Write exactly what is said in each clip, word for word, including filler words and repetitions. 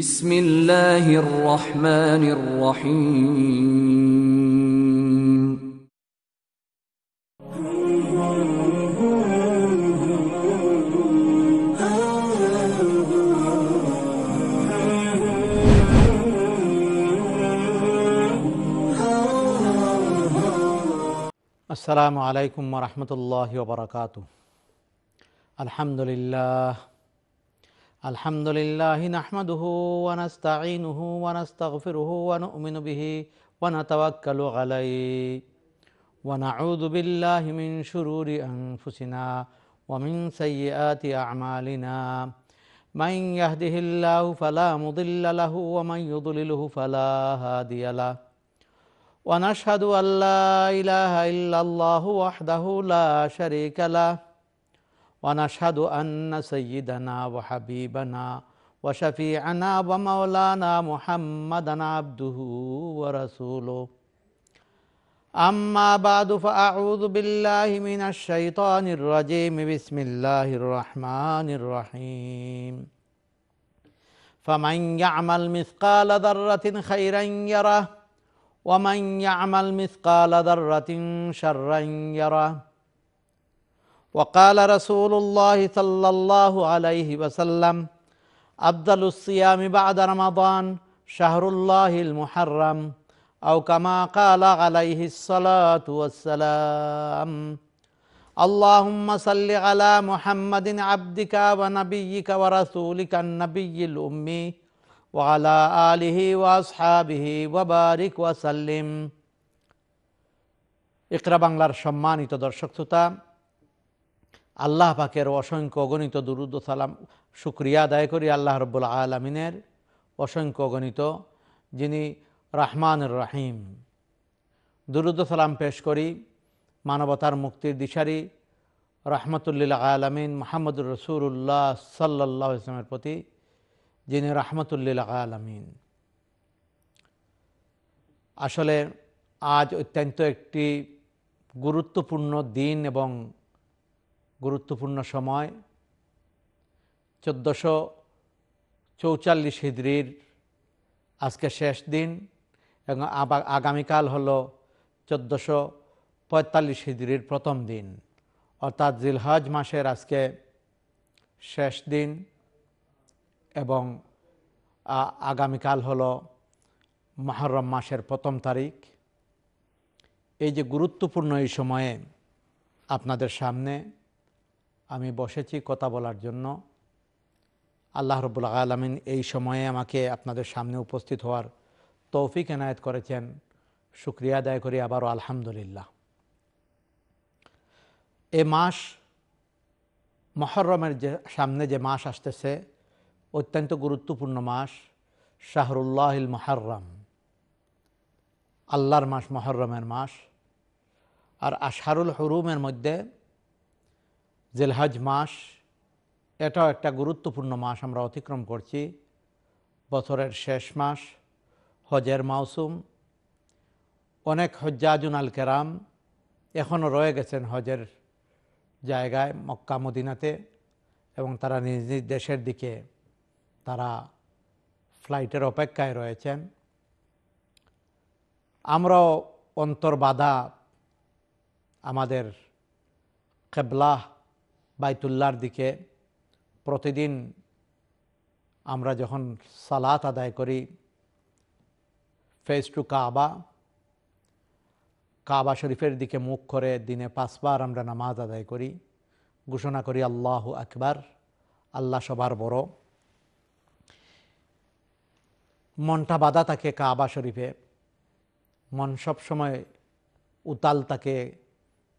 بسم الله الرحمن الرحيم. السلام عليكم ورحمة الله وبركاته. الحمد لله الحمد لله نحمده ونستعينه ونستغفره ونؤمن به ونتوكل عليه ونعوذ بالله من شرور أنفسنا ومن سيئات أعمالنا من يهده الله فلا مضل له ومن يضلله فلا هادي له ونشهد أن لا إله إلا الله وحده لا شريك له ونشهد أن سيدنا وحبيبنا وشفيعنا ومولانا محمدا عبده ورسوله. أما بعد فأعوذ بالله من الشيطان الرجيم. بسم الله الرحمن الرحيم. فمن يعمل مثقال ذرة خيرا يره ومن يعمل مثقال ذرة شرا يره. وقال رسول الله صلى الله عليه وسلم: أفضل الصيام بعد رمضان شهر الله المحرم، أو كما قال عليه الصلاة والسلام. اللهم صل على محمد عبدك ونبيك ورسولك النبي الأمي وعلى آله وأصحابه وبارك وسلم. اقرأ بانغلار شماني تدرشق تتا আল্লাহ পাকের অসংখ্য অগণিত দুরুদ ও সালাম শুকরিয়া আদায় করি আল্লাহ রব্বুল আলামিনের অসংখ্য অগণিত, যিনি রহমানুর রহিম। দুরুদ ও সালাম পেশ করি মানবতার মুক্তির দিশারি রাহমাতুল লিল আলামিন মুহাম্মদুর রাসূলুল্লাহ সাল্লাল্লাহু আলাইহি ওয়াসাল্লামের প্রতি, যিনি রাহমাতুল লিল আলামিন। আসলে আজ অত্যন্ত একটি গুরুত্বপূর্ণ দিন এবং গুরুত্বপূর্ণ সময়। চোদ্দশো চৌচল্লিশ হিজরির আজকে শেষ দিন এবং আগামীকাল হল চোদ্দশো পঁয়তাল্লিশ হিজরির প্রথম দিন, অর্থাৎ জিলহজ মাসের আজকে শেষ দিন এবং আগামীকাল হল মুহররম মাসের প্রথম তারিখ। এই যে গুরুত্বপূর্ণ এই সময়ে আপনাদের সামনে আমি বসেছি কথা বলার জন্য, আল্লাহ রব্বুল আলামিন এই সময়ে আমাকে আপনাদের সামনে উপস্থিত হওয়ার তৌফিক এনায়েত করেছেন। শুকরিয়া আদায় করি আবারও আলহামদুলিল্লাহ। এ মাস মুহররমের যে সামনে যে মাস আসতেছে অত্যন্ত গুরুত্বপূর্ণ মাস, শাহরুল্লাহিল মুহররম, আল্লাহর মাস, মুহররমের মাস। আর আশহারুল হুরুমের মধ্যে জিলহজ মাস, এটাও একটা গুরুত্বপূর্ণ মাস আমরা অতিক্রম করছি। বছরের শেষ মাস, হজের মৌসুম। অনেক হজ্জাজুন আল কেরাম এখনও রয়ে গেছেন হজের জায়গায় মক্কা মদিনাতে, এবং তারা নিজ নিজ দেশের দিকে তারা ফ্লাইটের অপেক্ষায় রয়েছেন। আমরাও অন্তর্বাধা আমাদের কেবলা বাইতুল্লাহর দিকে প্রতিদিন আমরা যখন সালাত আদায় করি ফেস টু কাবা, কাবা শরীফের দিকে মুখ করে দিনে পাঁচবার আমরা নামাজ আদায় করি, ঘোষণা করি আল্লাহু আকবার, আল্লাহ সবার বড়। মনটা বাঁধা থাকে কাবা শরীফে, মন সবসময় উতাল থাকে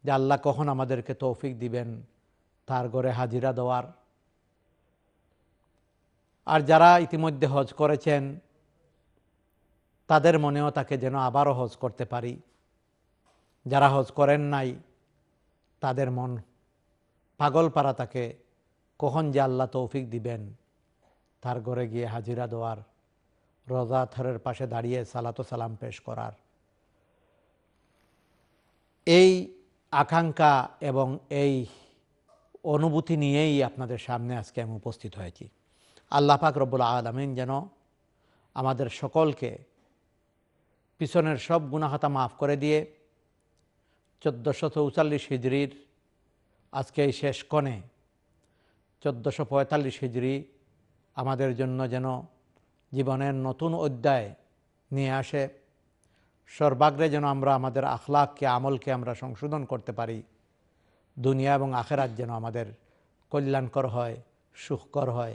যে আল্লাহ কখন আমাদেরকে তৌফিক দিবেন তার ঘরে হাজিরা দেওয়ার। আর যারা ইতিমধ্যে হজ করেছেন তাদের মনেও তাকে যেন আবারও হজ করতে পারি। যারা হজ করেন নাই তাদের মন পাগল পারা থাকে কখন যে আল্লাহ তৌফিক দিবেন তার ঘরে গিয়ে হাজিরা দেওয়ার, রোজা থরের পাশে দাঁড়িয়ে সালাত ও সালাম পেশ করার। এই আকাঙ্ক্ষা এবং এই অনুভূতি নিয়েই আপনাদের সামনে আজকে আমি উপস্থিত হয়েছি। আল্লাহ পাক রব্বুল আলামিন যেন আমাদের সকলকে পিছনের সব গুনাহতা মাফ করে দিয়ে চোদ্দশো চৌতাল্লিশ হিজরির আজকে এই শেষ কোণে চোদ্দশো পঁয়তাল্লিশ হিজরি আমাদের জন্য যেন জীবনের নতুন অধ্যায় নিয়ে আসে। সর্বাগ্রে যেন আমরা আমাদের আখলাককে আমলকে আমরা সংশোধন করতে পারি। দুনিয়া এবং আখেরাত যেন আমাদের কল্যাণকর হয়, সুখকর হয়।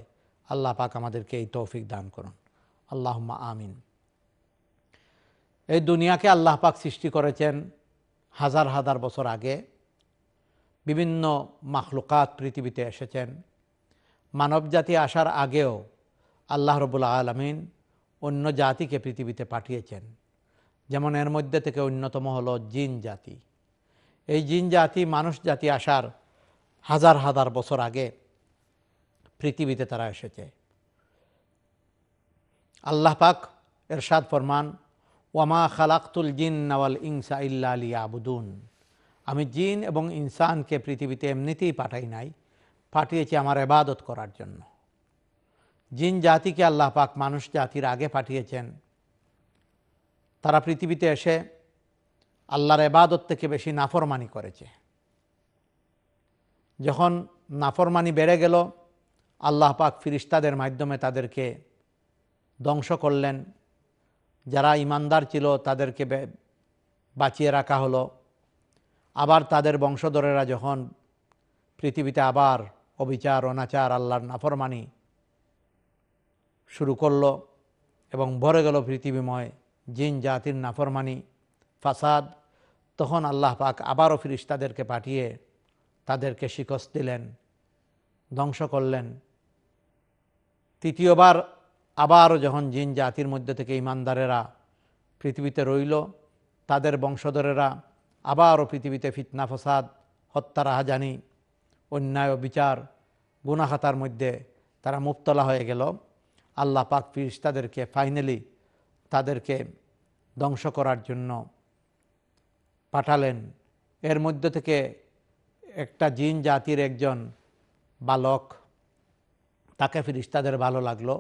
আল্লাহ পাক আমাদেরকে এই তৌফিক দান করুন। আল্লাহুম্মা আমিন। এই দুনিয়াকে আল্লাহ পাক সৃষ্টি করেছেন হাজার হাজার বছর আগে। বিভিন্ন মাখলুকাত পৃথিবীতে এসেছেন। মানবজাতি আসার আগেও আল্লাহ রব্বুল আলামিন অন্য জাতিকে পৃথিবীতে পাঠিয়েছেন, যেমন এর মধ্যে থেকে অন্যতম হলো জিন জাতি। এই জিন জাতি মানুষ জাতি আসার হাজার হাজার বছর আগে পৃথিবীতে তারা এসেছে। আল্লাহ পাক এরশাদ ফরমান, ওয়ামা খালাকতুল জিন্না ওয়াল ইনসা ইল্লা লিয়াবুদুন। আমি জিন এবং ইনসানকে পৃথিবীতে এমনিতেই পাঠাই নাই, পাঠিয়েছি আমার ইবাদত করার জন্য। জিন জাতিকে আল্লাহ পাক মানুষ জাতির আগে পাঠিয়েছেন। তারা পৃথিবীতে এসে আল্লাহর ইবাদত থেকে বেশি নাফরমানি করেছে। যখন নাফরমানি বেড়ে গেল, আল্লাহ পাক ফিরিস্তাদের মাধ্যমে তাদেরকে ধ্বংস করলেন। যারা ইমানদার ছিল তাদেরকে বাঁচিয়ে রাখা হলো। আবার তাদের বংশধরেরা যখন পৃথিবীতে আবার অবিচার, অনাচার, আল্লাহর নাফরমানি শুরু করল এবং ভরে গেল পৃথিবীময় জিন জাতির নাফরমানি, ফাসাদ, তখন আল্লাহ পাক আবারও ফিরিস্তাদেরকে পাঠিয়ে তাদেরকে শিকস্ত দিলেন, ধ্বংস করলেন। তৃতীয়বার আবারও যখন জিন জাতির মধ্যে থেকে ইমানদারেরা পৃথিবীতে রইল, তাদের বংশধরেরা আবারও পৃথিবীতে ফিতনা, ফাসাদ, হত্যা, রাহাজানি, অন্যায়, বিচার, গুনাহাতার মধ্যে তারা মুবতলা হয়ে গেল। আল্লাহ পাক ফিরিস্তাদেরকে ফাইনালি তাদেরকে ধ্বংস করার জন্য পাঠালেন। এর মধ্যে থেকে একটা জিন জাতির একজন বালক, তাকে ফিরিস্তাদের ভালো লাগলো।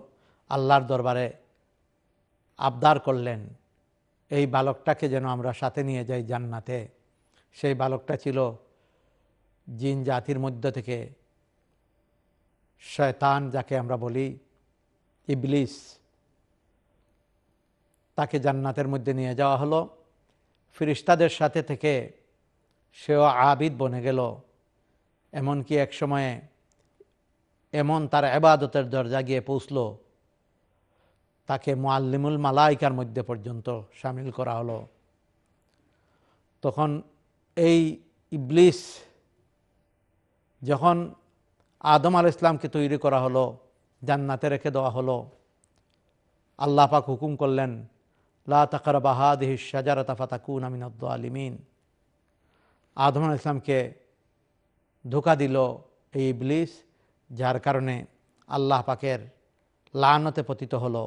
আল্লাহর দরবারে আবদার করলেন এই বালকটাকে যেন আমরা সাথে নিয়ে যাই জান্নাতে। সেই বালকটা ছিল জিন জাতির মধ্যে থেকে শয়তান, যাকে আমরা বলি ইবলিস। তাকে জান্নাতের মধ্যে নিয়ে যাওয়া হলো। ফেরেশতাদের সাথে থেকে সেও আবিদ বনে গেল। এমনকি এক সময়ে এমন তার ইবাদতের দরজা গিয়ে পৌঁছল, তাকে মুআল্লিমুল মালাইকার মধ্যে পর্যন্ত শামিল করা হলো। তখন এই ইবলিস, যখন আদম আলাইহিস সালামকে তৈরি করা হলো, জান্নাতে রেখে দেওয়া হলো, আল্লাহ পাক হুকুম করলেন, লা তাকরাবা হাযিহি শাজারাতা ফাতাকুনা মিনাদ যালিমিন। আদম আলাইহিস সালামকে ধোঁকা দিল এই ইবলিস, যার কারণে আল্লাহ পাকের লানতে পতিত হলো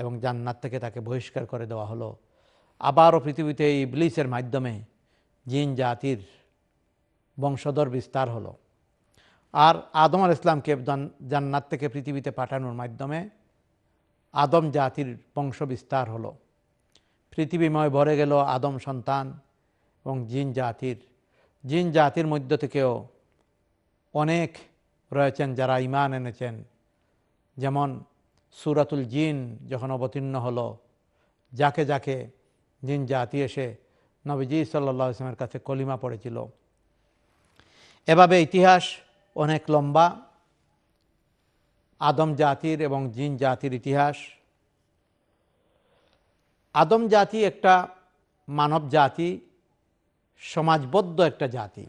এবং জান্নাত থেকে তাকে বহিষ্কার করে দেওয়া হলো। আবারও পৃথিবীতে এই ইবলিসের মাধ্যমে জিন জাতির বংশধর বিস্তার হলো। আর আদম আলাইহিস সালামকে জান্নাত থেকে পৃথিবীতে পাঠানোর মাধ্যমে আদম জাতির বংশ বিস্তার হলো। পৃথিবীময় ভরে গেল আদম সন্তান এবং জিন জাতির। জিন জাতির মধ্য থেকেও অনেক রয়েছেন যারা ঈমান এনেছেন। যেমন সূরাতুল জিন যখন অবতীর্ণ হলো, যাকে যাকে জিন জাতি এসে নবীজি সাল্লাল্লাহু আলাইহি ওয়াসাল্লামের কাছে কলিমা পড়েছিল। এভাবে ইতিহাস অনেক লম্বা। আদম জাতির এবং জিন জাতির ইতিহাস। আদম জাতি একটা মানব জাতি, সমাজবদ্ধ একটা জাতি,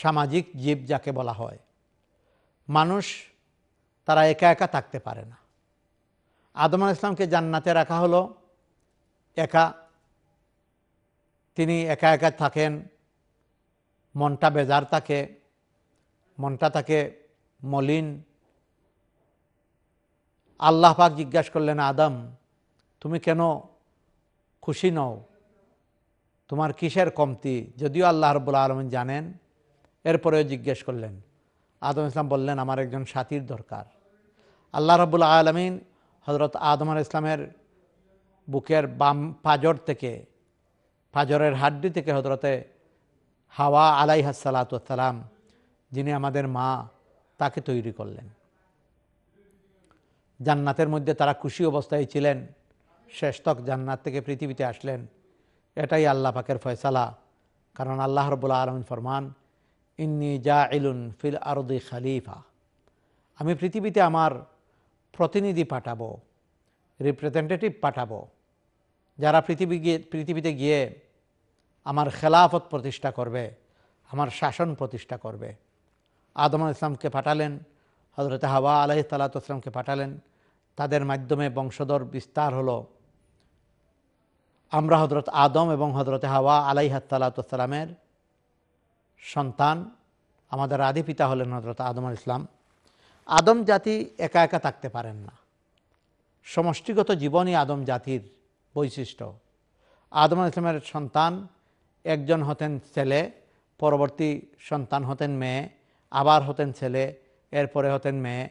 সামাজিক জীব যাকে বলা হয়। মানুষ তারা একা একা থাকতে পারে না। আদম আলাইহিস সালামকে জান্নাতে রাখা হলো একা। তিনি একা একা থাকেন, মনটা বেজার থাকে, মনটা থাকে মলিন। আল্লাহ পাক জিজ্ঞাসা করলেন, আদম তুমি কেন খুশি নও, তোমার কিসের কমতি? যদিও আল্লাহ রাব্বুল আলামিন জানেন, এরপরেও জিজ্ঞেস করলেন। আদম ইসলাম বললেন, আমার একজন সাথীর দরকার। আল্লাহ রাব্বুল আলামিন হযরত আদম আলাইহিস সালামের বুকের বাম পাজর থেকে পাজরের হাড্ডি থেকে হযরতে হাওয়া আলাইহা সালাতু ওয়াস সালাম যিনি আমাদের মা তাকে তৈরি করলেন। জান্নাতের মধ্যে তারা খুশি অবস্থায় ছিলেন, শেষতক জান্নাত থেকে পৃথিবীতে আসলেন। এটাই আল্লাহ পাকের ফয়সালা, কারণ আল্লাহ রাব্বুল আলামিন ফরমান ইন্নী জাইলুন ফিল আরদি খলিফা, আমি পৃথিবীতে আমার প্রতিনিধি পাঠাবো, রিপ্রেজেন্টেটিভ পাঠাবো, যারা পৃথিবী গিয়ে পৃথিবীতে গিয়ে আমার খেলাফত প্রতিষ্ঠা করবে, আমার শাসন প্রতিষ্ঠা করবে। আদম আলাইহিস সালামকে পাঠালেন, হযরত হাওয়া আলাইহিস সালাতু ওয়াস সালামকে পাঠালেন, তাদের মাধ্যমে বংশধর বিস্তার হলো। আমরা হযরত আদম এবং হযরত হাওয়া আলাইহিস সালাতু ওয়াস সালামের সন্তান, আমাদের আদি পিতা হলেন হযরত আদম আলাইহিস সালাম। আদম জাতি একা একা থাকতে পারেন না, সমষ্টিগত জীবনই আদম জাতির বৈশিষ্ট্য। আদম আলাইহিস সালামের সন্তান একজন হতেন ছেলে, পরবর্তী সন্তান হতেন মেয়ে, আবার হতেন ছেলে, এরপরে হতেন মেয়ে,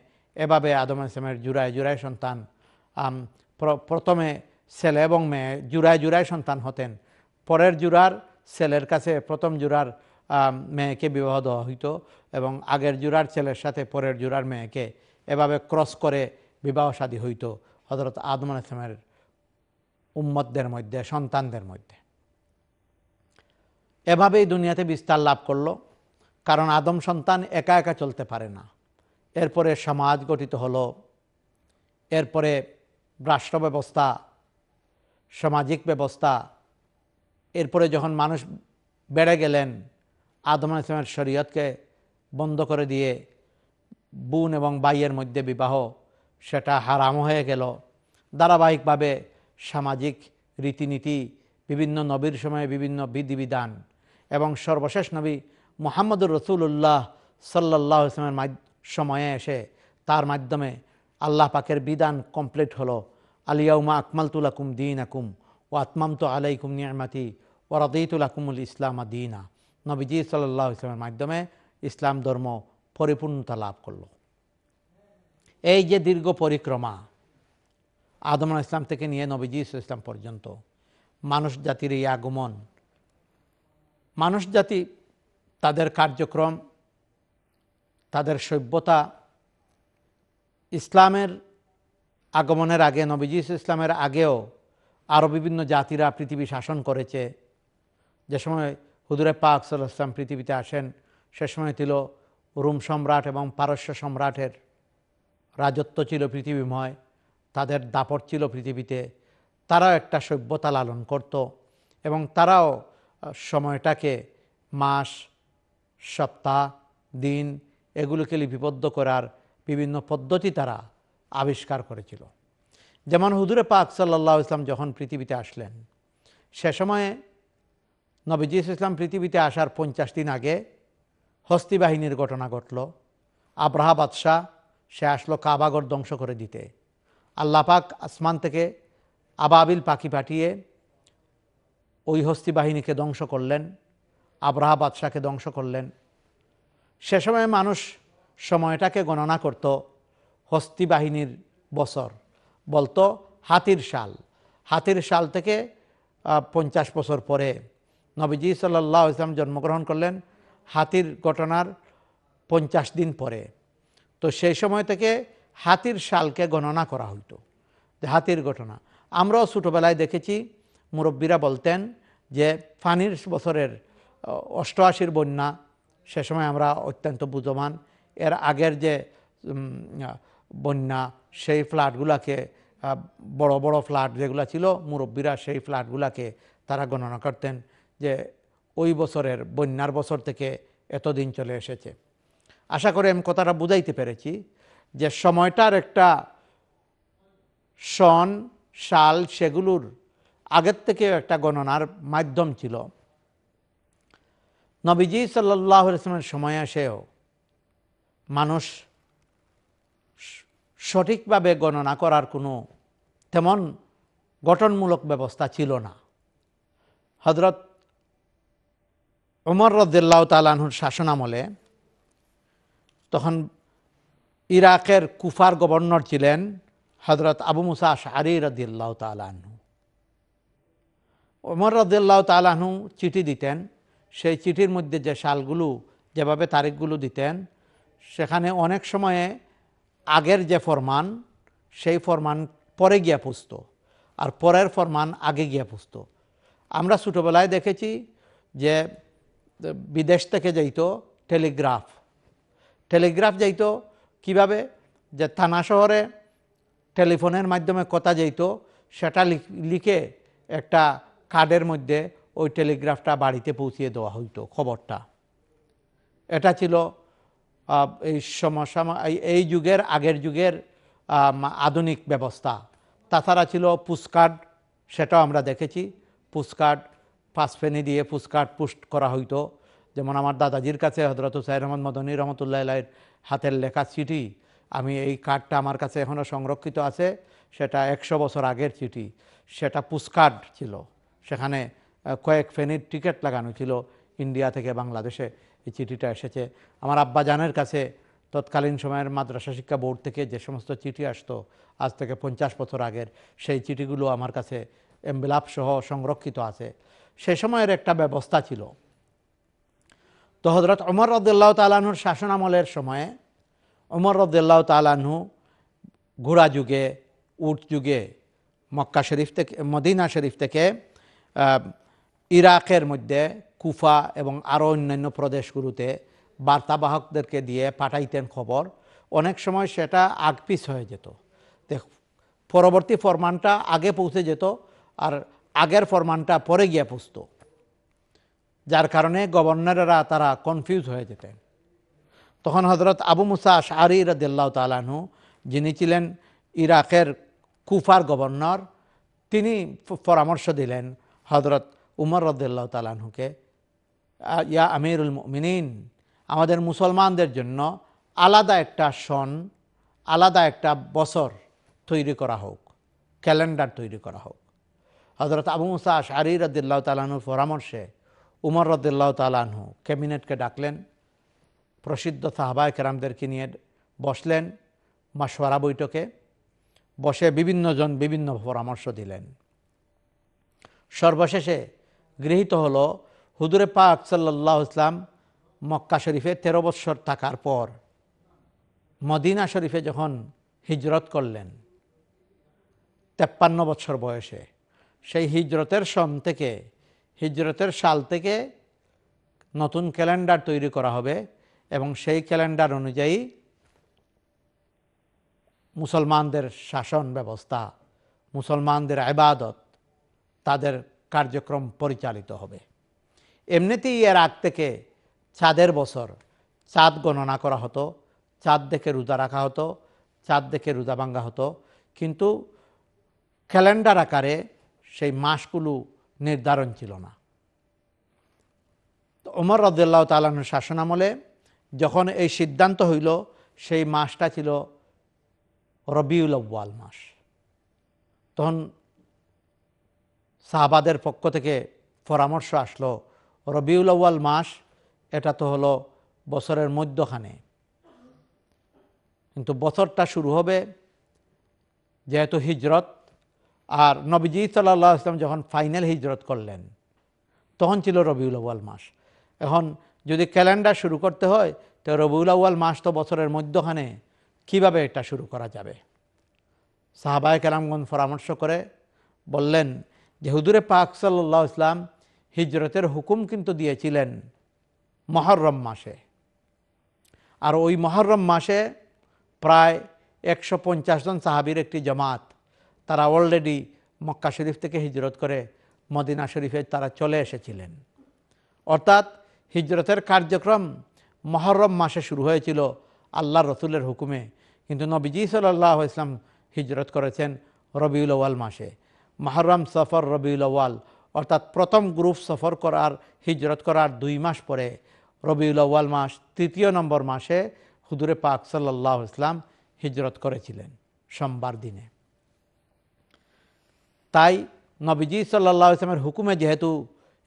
এভাবে আদম আলাইহিস সালামের জুড়ায় জুড়ায় সন্তান, প্রথমে ছেলে এবং মেয়ে জুড়ায় জুড়ায় সন্তান হতেন, পরের জুড়ার ছেলের কাছে প্রথম জুড়ার মেয়েকে বিবাহ দেওয়া হইতো এবং আগের জুড়ার ছেলের সাথে পরের জুড়ার মেয়েকে এভাবে ক্রস করে বিবাহ শাদী হইতো হযরত আদম আলাইহিস সালামের উম্মতদের মধ্যে, সন্তানদের মধ্যে। এভাবেই দুনিয়াতে বিস্তার লাভ করলো, কারণ আদম সন্তান একা একা চলতে পারে না। এরপরে সমাজ গঠিত হলো, এরপরে রাষ্ট্র ব্যবস্থা, সামাজিক ব্যবস্থা, এরপরে যখন মানুষ বেড়ে গেলেন আদম আলাইহিস সালামের শরীয়তকে বন্ধ করে দিয়ে বোন এবং ভাইয়ের মধ্যে বিবাহ সেটা হারাম হয়ে গেল। ধারাবাহিকভাবে সামাজিক রীতিনীতি, বিভিন্ন নবীর সময়ে বিভিন্ন বিধিবিধান এবং সর্বশেষ নবী মুহাম্মদুর রাসূলুল্লাহ সাল্লাল্লাহু আলাইহি ওয়াসাল্লামের সময়ে এসে তার মাধ্যমে আল্লাহ পাকের বিধান কমপ্লিট হলো। আলিয়াউমা আকমালতু লাকুম দীনাকুম ওয়া আতমামতু আলাইকুম নি'মাতি ওয়া রাদিতু লাকুমুল ইসলামা দীনা। নবীজি সাল্লাল্লাহু আলাইহি ওয়াসাল্লামের মাধ্যমে ইসলাম ধর্ম পরিপূর্ণতা লাভ করলো। এই যে দীর্ঘ পরিক্রমা আদম আলাইহিস সালাম থেকে নিয়ে নবীজি সাল্লাল্লাহু আলাইহি ওয়াসাল্লাম পর্যন্ত, মানুষ জাতির এই আগমন, মানুষ জাতি তাদের কার্যক্রম, তাদের সভ্যতা, ইসলামের আগমনের আগে, নবীজি ইসলামের আগেও আরও বিভিন্ন জাতিরা পৃথিবী শাসন করেছে। যে সময় হুজুরে পাক সাল্লাল্লাহু আলাইহি ওয়াসাল্লাম পৃথিবীতে আসেন সে সময় ছিল রোম সম্রাট এবং পারস্য সম্রাটের রাজত্ব ছিল পৃথিবীময়, তাদের দাপট ছিল পৃথিবীতে। তারাও একটা সভ্যতা লালন করত এবং তারাও সময়টাকে মাস, সপ্তাহ, দিন এগুলোকে লিপিবদ্ধ করার বিভিন্ন পদ্ধতি তারা আবিষ্কার করেছিল। যেমন হুজুরে পাক সাল্লাল্লাহু আলাইহি ওয়াসাল্লাম যখন পৃথিবীতে আসলেন সে সময়ে নবীজি ইসলাম পৃথিবীতে আসার পঞ্চাশ দিন আগে হস্তি বাহিনীর ঘটনা ঘটল। আব্রাহা বাদশাহ সে আসলো কাবাগর ধ্বংস করে দিতে। আল্লাহ পাক আসমান থেকে আবাবিল পাখি পাঠিয়ে ওই হস্তি বাহিনীকে ধ্বংস করলেন, আব্রাহা বাদশাহকে ধ্বংস করলেন। সে সময় মানুষ সময়টাকে গণনা করত হস্তি বাহিনীর বছর, বলতো হাতির সাল, হাতির সাল থেকে পঞ্চাশ বছর পরে নবীজি সাল্লাল্লাহু আলাইহি ওয়াসাল্লাম জন্মগ্রহণ করলেন হাতির ঘটনার পঞ্চাশ দিন পরে। তো সেই সময় থেকে হাতির সালকে গণনা করা হইতো, যে হাতির ঘটনা। আমরাও ছোটোবেলায় দেখেছি মুরব্বীরা বলতেন যে ফানির বছরের অষ্টআশির বন্যা, সে সময় আমরা অত্যন্ত বুঝমান। এর আগের যে বন্যা সেই ফ্ল্যাটগুলোকে, বড় বড় ফ্ল্যাট যেগুলো ছিল মুরব্বীরা সেই ফ্ল্যাটগুলোকে তারা গণনা করতেন যে ওই বছরের বন্যার বছর থেকে এতদিন চলে এসেছে। আশা করি আমি কথাটা বুঝাইতে পেরেছি যে সময়টার একটা সন, সাল সেগুলোর আগের থেকে একটা গণনার মাধ্যম ছিল। নবীজি সাল্লাল্লাহু আলাইহি ওয়াসাল্লামের সময়ে এসেও মানুষ সঠিকভাবে গণনা করার কোনো তেমন গঠনমূলক ব্যবস্থা ছিল না। হযরত ওমর রাদিয়াল্লাহু তাআলা আনহুর শাসনামলে তখন ইরাকের কুফার গভর্নর ছিলেন حضرت ابو موسیٰ اشعری رضی اللہ تعالیٰ عنہ عمر رضی اللہ تعالیٰ عنہ چیٹی دیتین شئی چیٹیر مدد جا شالگلو جباب تاریخ گلو دیتین شیخانے اونیک شمائے آگیر جا فرمان شئی فرمان پورے گیا پوستو اور پوریر فرمان آگے گیا پوستو امرا سوٹو بلائے دیکھے چی جے بیدیش تکے جائیتو ٹیلیگراف ٹیلیگراف جائیتو کی بابے جا تاناشو رے টেলিফোনের মাধ্যমে কথা যাইতো সেটা লিখে একটা কার্ডের মধ্যে ওই টেলিগ্রাফটা বাড়িতে পৌঁছিয়ে দেওয়া হইতো খবরটা এটা ছিল এই সমসাম এই যুগের আগের যুগের আধুনিক ব্যবস্থা তাছাড়া ছিল পুস্টকার্ড সেটাও আমরা দেখেছি পুস্টকার্ড পাঁচপেনি দিয়ে পুস্টকার্ড পোস্ট করা হইতো যেমন আমার দাদাজির কাছে হযরত হুসাইন আহমদ মদনী রহমাতুল্লাহ আলাইহির হাতের লেখা চিঠি আমি এই কার্ডটা আমার কাছে এখনো সংরক্ষিত আছে সেটা একশো বছর আগের চিঠি সেটা পুস্টকার্ড ছিল সেখানে কয়েক ফেনির টিকিট লাগানো ছিল ইন্ডিয়া থেকে বাংলাদেশে এই চিঠিটা এসেছে আমার আব্বা জানের কাছে তৎকালীন সময়ের মাদ্রাসা শিক্ষা বোর্ড থেকে যে সমস্ত চিঠি আসতো আজ থেকে পঞ্চাশ বছর আগের সেই চিঠিগুলো আমার কাছে এনভেলপ সহ সংরক্ষিত আছে সেই সময়ের একটা ব্যবস্থা ছিল তো হযরত ওমর রাদিয়াল্লাহু তাআলা আনহুর শাসন আমলের সময়ে উমর রাদিয়াল্লাহু তাআলা আনহু ঘোড়া যুগে উট যুগে মক্কা শরীফ থেকে মদিনা শরীফ থেকে ইরাকের মধ্যে কুফা এবং আরও অন্যান্য প্রদেশগুলোতে বার্তাবাহকদেরকে দিয়ে পাঠাইতেন খবর অনেক সময় সেটা আগপিস হয়ে যেত পরবর্তী ফরমানটা আগে পৌঁছে যেত আর আগের ফরমানটা পরে গিয়ে পৌঁছত যার কারণে গভর্নরেরা তারা কনফিউজ হয়ে যেতেন তখন হযরত আবু মুসা আশআরী রাদিয়াল্লাহু তাআলা আনহু যিনি ছিলেন ইরাকের কুফার গভর্নর তিনি পরামর্শ দিলেন হযরত উমর রাদিয়াল্লাহু তাআলা আনহুকে ইয়া আমিরুল মুমিনিন আমাদের মুসলমানদের জন্য আলাদা একটা সন আলাদা একটা বছর তৈরি করা হোক ক্যালেন্ডার তৈরি করা হোক হযরত আবু মুসা আশআরী রাদিয়াল্লাহু তাআলা আনহুর পরামর্শে উমর রাদিয়াল্লাহু তাআলা আনহু ক্যাবিনেটকে ডাকলেন প্রসিদ্ধ সাহাবায়ে কেরামদেরকে নিয়ে বসলেন মাশওয়ারা বৈঠকে বসে বিভিন্নজন বিভিন্ন পরামর্শ দিলেন সর্বশেষে গৃহীত হল হুজুরে পাক সাল্লাল্লাহু আলাইহি ওয়াসাল্লাম মক্কা শরীফে তেরো বছর থাকার পর মদিনা শরীফে যখন হিজরত করলেন তেপ্পান্ন বছর বয়সে সেই হিজরতের সন থেকে হিজরতের সাল থেকে নতুন ক্যালেন্ডার তৈরি করা হবে এবং সেই ক্যালেন্ডার অনুযায়ী মুসলমানদের শাসন ব্যবস্থা মুসলমানদের ইবাদত তাদের কার্যক্রম পরিচালিত হবে এমনিতেই এর আগ থেকে চাঁদের বছর চাঁদ গণনা করা হতো চাঁদ দেখে রোজা রাখা হতো চাঁদ দেখে রোজা ভাঙা হতো কিন্তু ক্যালেন্ডার আকারে সেই মাসগুলো নির্ধারণ ছিল না তো ওমর রাদিয়াল্লাহু তাআলা আনহু শাসন আমলে যখন এই সিদ্ধান্ত হইল সেই মাসটা ছিল রবিউল আউয়াল মাস তখন সাহাবাদের পক্ষ থেকে পরামর্শ আসলো রবিউল আউয়াল মাস এটা তো হলো বছরের মধ্যখানে কিন্তু বছরটা শুরু হবে যেহেতু হিজরত আর নবীজি সাল্লাল্লাহু আলাইহি ওয়াসাল্লাম যখন ফাইনাল হিজরত করলেন তখন ছিল রবিউল আউয়াল মাস এখন যদি ক্যালেন্ডার শুরু করতে হয় তো রবিউল আউয়াল মাস তো বছরের মধ্যখানে কিভাবে এটা শুরু করা যাবে সাহাবায়ে কেরামগণ পরামর্শ করে বললেন যে হুজুরে পাক সাল্লাল্লাহু আলাইহি ওয়াসাল্লাম হিজরতের হুকুম কিন্তু দিয়েছিলেন মুহররম মাসে আর ওই মুহররম মাসে প্রায় একশো পঞ্চাশ জন সাহাবীর একটি জামাত তারা অলরেডি মক্কা শরীফ থেকে হিজরত করে মদিনা শরীফে তারা চলে এসেছিলেন অর্থাৎ হিজরতের কার্যক্রম মুহররম মাসে শুরু হয়েছিল আল্লাহর রাসূলের হুকুমে কিন্তু নবীজি সাল্লাল্লাহু আলাইহি ওয়াসাল্লাম হিজরত করেছেন রবিউল আউয়াল মাসে মুহররম সফর রবিউল আউয়াল অর্থাৎ প্রথম গ্রুপ সফর করার হিজরত করার দুই মাস পরে রবিউল আউয়াল মাস তৃতীয় নম্বর মাসে হুজুরে পাক সাল্লাল্লাহু আলাইহি ওয়াসাল্লাম হিজরত করেছিলেন সোমবার দিনে তাই নবীজি সাল্লাল্লাহু আলাইহি ওয়াসাল্লামের হুকুমে যেহেতু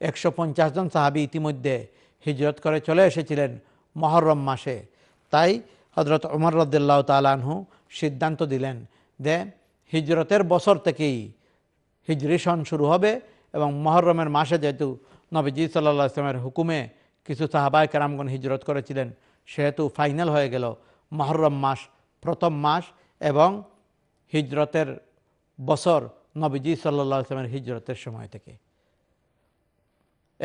একশো পঞ্চাশ জন সাহাবী ইতিমধ্যে হিজরত করে চলে এসেছিলেন মুহররম মাসে তাই হযরত ওমর রাদিয়াল্লাহু তাআলা আনহু সিদ্ধান্ত দিলেন যে হিজরতের বছর থেকেই হিজরি সন শুরু হবে এবং মুহররমের মাসে যেহেতু নবীজি সাল্লাল্লাহু আলাইহি ওয়াসাল্লামের হুকুমে কিছু সাহাবায়ে কেরামগণ হিজরত করেছিলেন সেহেতু ফাইনাল হয়ে গেল মুহররম মাস প্রথম মাস এবং হিজরতের বছর নবীজি সাল্লাল্লাহু আলাইহি ওয়াসাল্লামের হিজরতের সময় থেকে।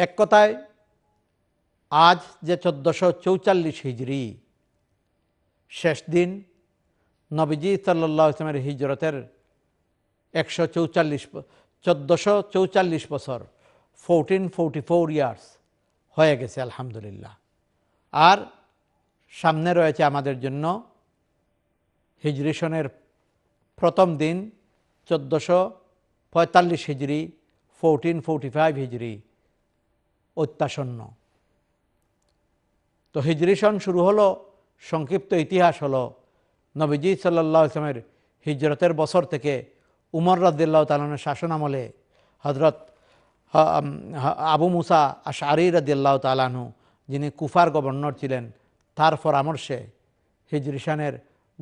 এক কথায় আজ যে চোদ্দশো চৌচল্লিশ হিজরি শেষ দিন নবীজি সাল্লাল্লাহু আলাইহি ওয়াসাল্লামের হিজরতের একশো চৌচল্লিশ চোদ্দশো চৌচল্লিশ বছর ফোরটিন ফোরটি ফোর ইয়ার্স হয়ে গেছে আলহামদুলিল্লাহ। আর সামনে রয়েছে আমাদের জন্য হিজরি সনের প্রথম দিন চোদ্দশো পঁয়তাল্লিশ হিজরি ফোরটিন ফোরটি ফাইভ হিজরি অত্যাসন্ন। তো হিজরি সন শুরু হলো, সংক্ষিপ্ত ইতিহাস হলো নবীজি সাল্লাল্লাহু আলাইহি ওয়াসাল্লামের হিজরতের বছর থেকে উমর রাদিয়াল্লাহু তাআলা আনহুর শাসন আমলে হযরত আবু মুসা আশআরী রাদিয়াল্লাহু তাআলা আনহু যিনি কুফার গভর্নর ছিলেন তার পরামর্শে হিজরি সনের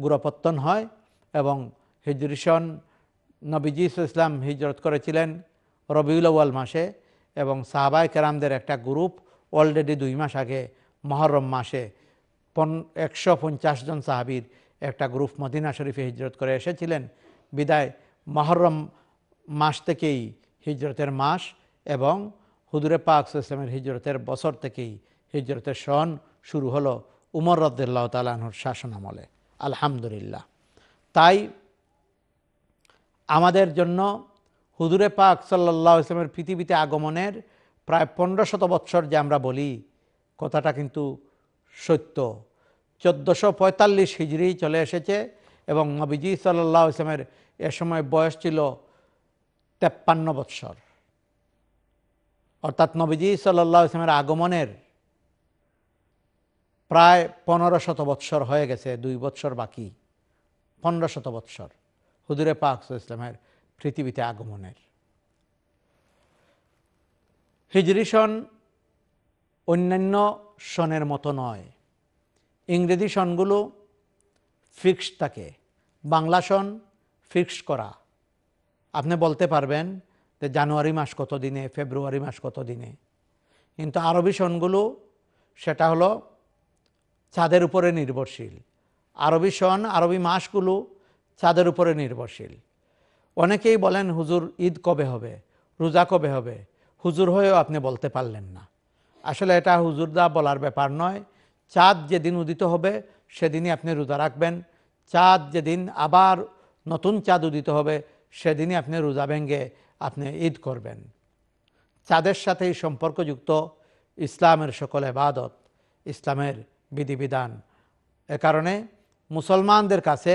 গোড়াপত্তন হয় এবং হিজরি সন নবীজি সাল্লাল্লাহু আলাইহি ওয়াসাল্লাম হিজরত করেছিলেন রবিউল আউয়াল মাসে এবং সাহাবায়ে কেরামদের একটা গ্রুপ অলরেডি দুই মাস আগে মুহররম মাসে একশো পঞ্চাশ জন সাহাবীর একটা গ্রুপ মদিনা শরীফে হিজরত করে এসেছিলেন। বিদায় মুহররম মাস থেকেই হিজরতের মাস এবং হুজুরে পাক সাল্লাল্লাহু আলাইহি ওয়াসাল্লামের হিজরতের বছর থেকেই হিজরতের সন শুরু হলো উমর রাদিয়াল্লাহু তাআলা আনহুর শাসন আমলে আলহামদুলিল্লাহ। তাই আমাদের জন্য হুজুরে পাক সাল্লাল্লাহু আলাইহি ওয়াসাল্লামের পৃথিবীতে আগমনের প্রায় পনেরো শত বৎসর যে আমরা বলি কথাটা কিন্তু সত্য। চোদ্দশো পঁয়তাল্লিশ হিজরি চলে এসেছে এবং নবীজি সাল্লাল্লাহু আলাইহি ওয়াসাল্লামের এ সময় বয়স ছিল তেপ্পান্ন বৎসর, অর্থাৎ নবীজি সাল্লাল্লাহু আলাইহি ওয়াসাল্লামের আগমনের প্রায় পনেরো শত বৎসর হয়ে গেছে, দুই বৎসর বাকি, পনেরো শত বৎসর হুজুরে পাক সাল্লাল্লাহু আলাইহি ওয়াসাল্লামের পৃথিবীতে আগমনের। হিজরি সন অন্যান্য সনের মতো নয়, ইংরেজি সনগুলো ফিক্সড থাকে, বাংলা সন ফিক্সড করা। আপনি বলতে পারবেন যে জানুয়ারি মাস কত দিনে, ফেব্রুয়ারি মাস কত দিনে, কিন্তু আরবি সনগুলো সেটা হলো চাঁদের উপরে নির্ভরশীল। আরবি সন আরবি মাসগুলো চাঁদের উপরে নির্ভরশীল। অনেকেই বলেন হুজুর ঈদ কবে হবে, রোজা কবে হবে, হুজুর হয়েও আপনি বলতে পারলেন না। আসলে এটা হুজুরদা বলার ব্যাপার নয়, চাঁদ যেদিন উদিত হবে সেদিনই আপনি রোজা রাখবেন, চাঁদ যেদিন আবার নতুন চাঁদ উদিত হবে সেদিনই আপনি রোজা ভেঙ্গে আপনি ঈদ করবেন। চাঁদের সাথেই সম্পর্কযুক্ত ইসলামের সকল ইবাদত, ইসলামের বিধিবিধান। এ কারণে মুসলমানদের কাছে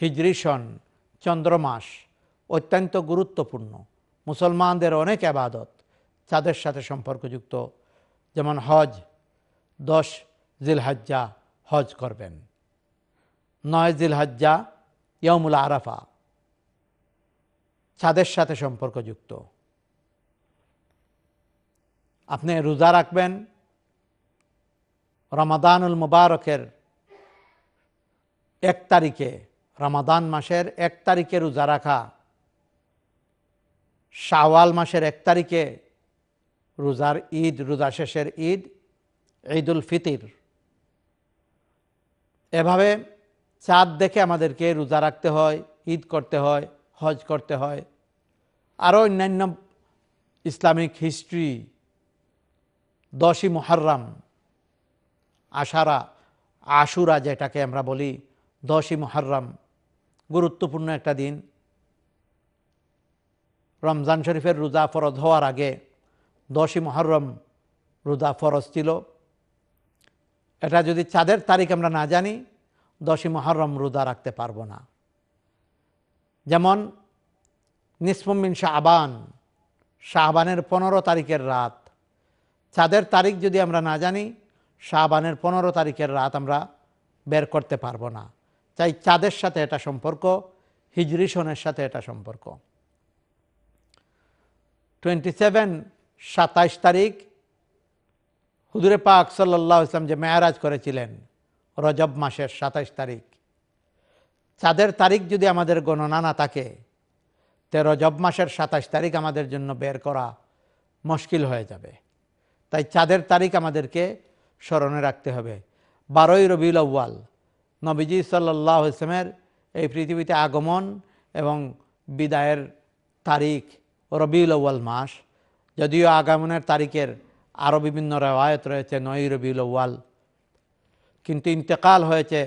হিজরি সন চন্দ্রমাস অত্যন্ত গুরুত্বপূর্ণ। মুসলমানদের অনেক ইবাদত চাঁদের সাথে সম্পর্কযুক্ত, যেমন হজ, দশ জিলহজ্জা হজ করবেন, নয় জিলহজ্জা ইয়ামুল আরাফা চাঁদের সাথে সম্পর্কযুক্ত। আপনি রোজা রাখবেন, রমাদানুল মুবারকের এক তারিখে, রমাদান মাসের এক তারিখে রোজা রাখা, শাওয়াল মাসের এক তারিখে রোজার ঈদ, রোজা শেষের ঈদ, ঈদুল ফিতির। এভাবে চাঁদ দেখে আমাদেরকে রোজা রাখতে হয়, ঈদ করতে হয়, হজ করতে হয়। আরও অন্যান্য ইসলামিক হিস্ট্রি, দশই মুহররম, আশারা আশুরা যেটাকে আমরা বলি, দশই মুহররম গুরুত্বপূর্ণ একটা দিন। রমজান শরীফের রোজা ফরজ হওয়ার আগে দশই মুহররম রোজা ফরজ ছিল। এটা যদি চাঁদের তারিখ আমরা না জানি দশই মুহররম রোজা রাখতে পারবো না। যেমন নিসফু মিন শাবান, শাবানের পনেরো তারিখের রাত, চাঁদের তারিখ যদি আমরা না জানি শাবানের পনেরো তারিখের রাত আমরা বের করতে পারবো না। তাই চাঁদের সাথে এটা সম্পর্ক, হিজরি সনের সাথে এটা সম্পর্ক। টোয়েন্টি সেভেন সাতাইশ তারিখ হুজুরে পাক সাল্লাল্লাহু আলাইহি ওয়াসাল্লাম যে মেয়ারাজ করেছিলেন রজব মাসের সাতাইশ তারিখ, চাঁদের তারিখ যদি আমাদের গণনা না থাকে তেরো রজব মাসের সাতাশ তারিখ আমাদের জন্য বের করা মুশকিল হয়ে যাবে। তাই চাঁদের তারিখ আমাদেরকে স্মরণে রাখতে হবে। বারোই রবিউল আউয়াল নবীজি সাল্লাল্লাহু আলাইহি ওয়াসাল্লামের এই পৃথিবীতে আগমন এবং বিদায়ের তারিখ রবিউল আউয়াল মাস, যদিও আগমনের তারিখের আরও বিভিন্ন রেওয়ায়ত রয়েছে নয় রবিউল আউয়াল, কিন্তু ইন্তেকাল হয়েছে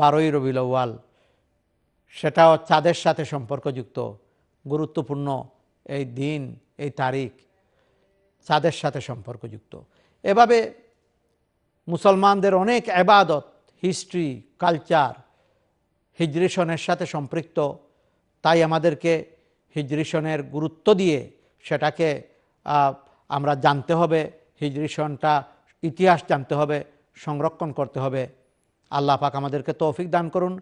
বারোই রবিউল আউয়াল, সেটাও চাঁদের সাথে সম্পর্কযুক্ত গুরুত্বপূর্ণ এই দিন, এই তারিখ চাঁদের সাথে সম্পর্কযুক্ত। এভাবে মুসলমানদের অনেক ইবাদত, হিস্ট্রি, কালচার হিজরি সনের সাথে সম্পৃক্ত। তাই আমাদেরকে হিজরি সনের গুরুত্ব দিয়ে সেটাকে আমরা জানতে হবে, হিজরি সনটা ইতিহাস জানতে হবে, সংরক্ষণ করতে হবে। আল্লাহ পাক আমাদেরকে তৌফিক দান করুন।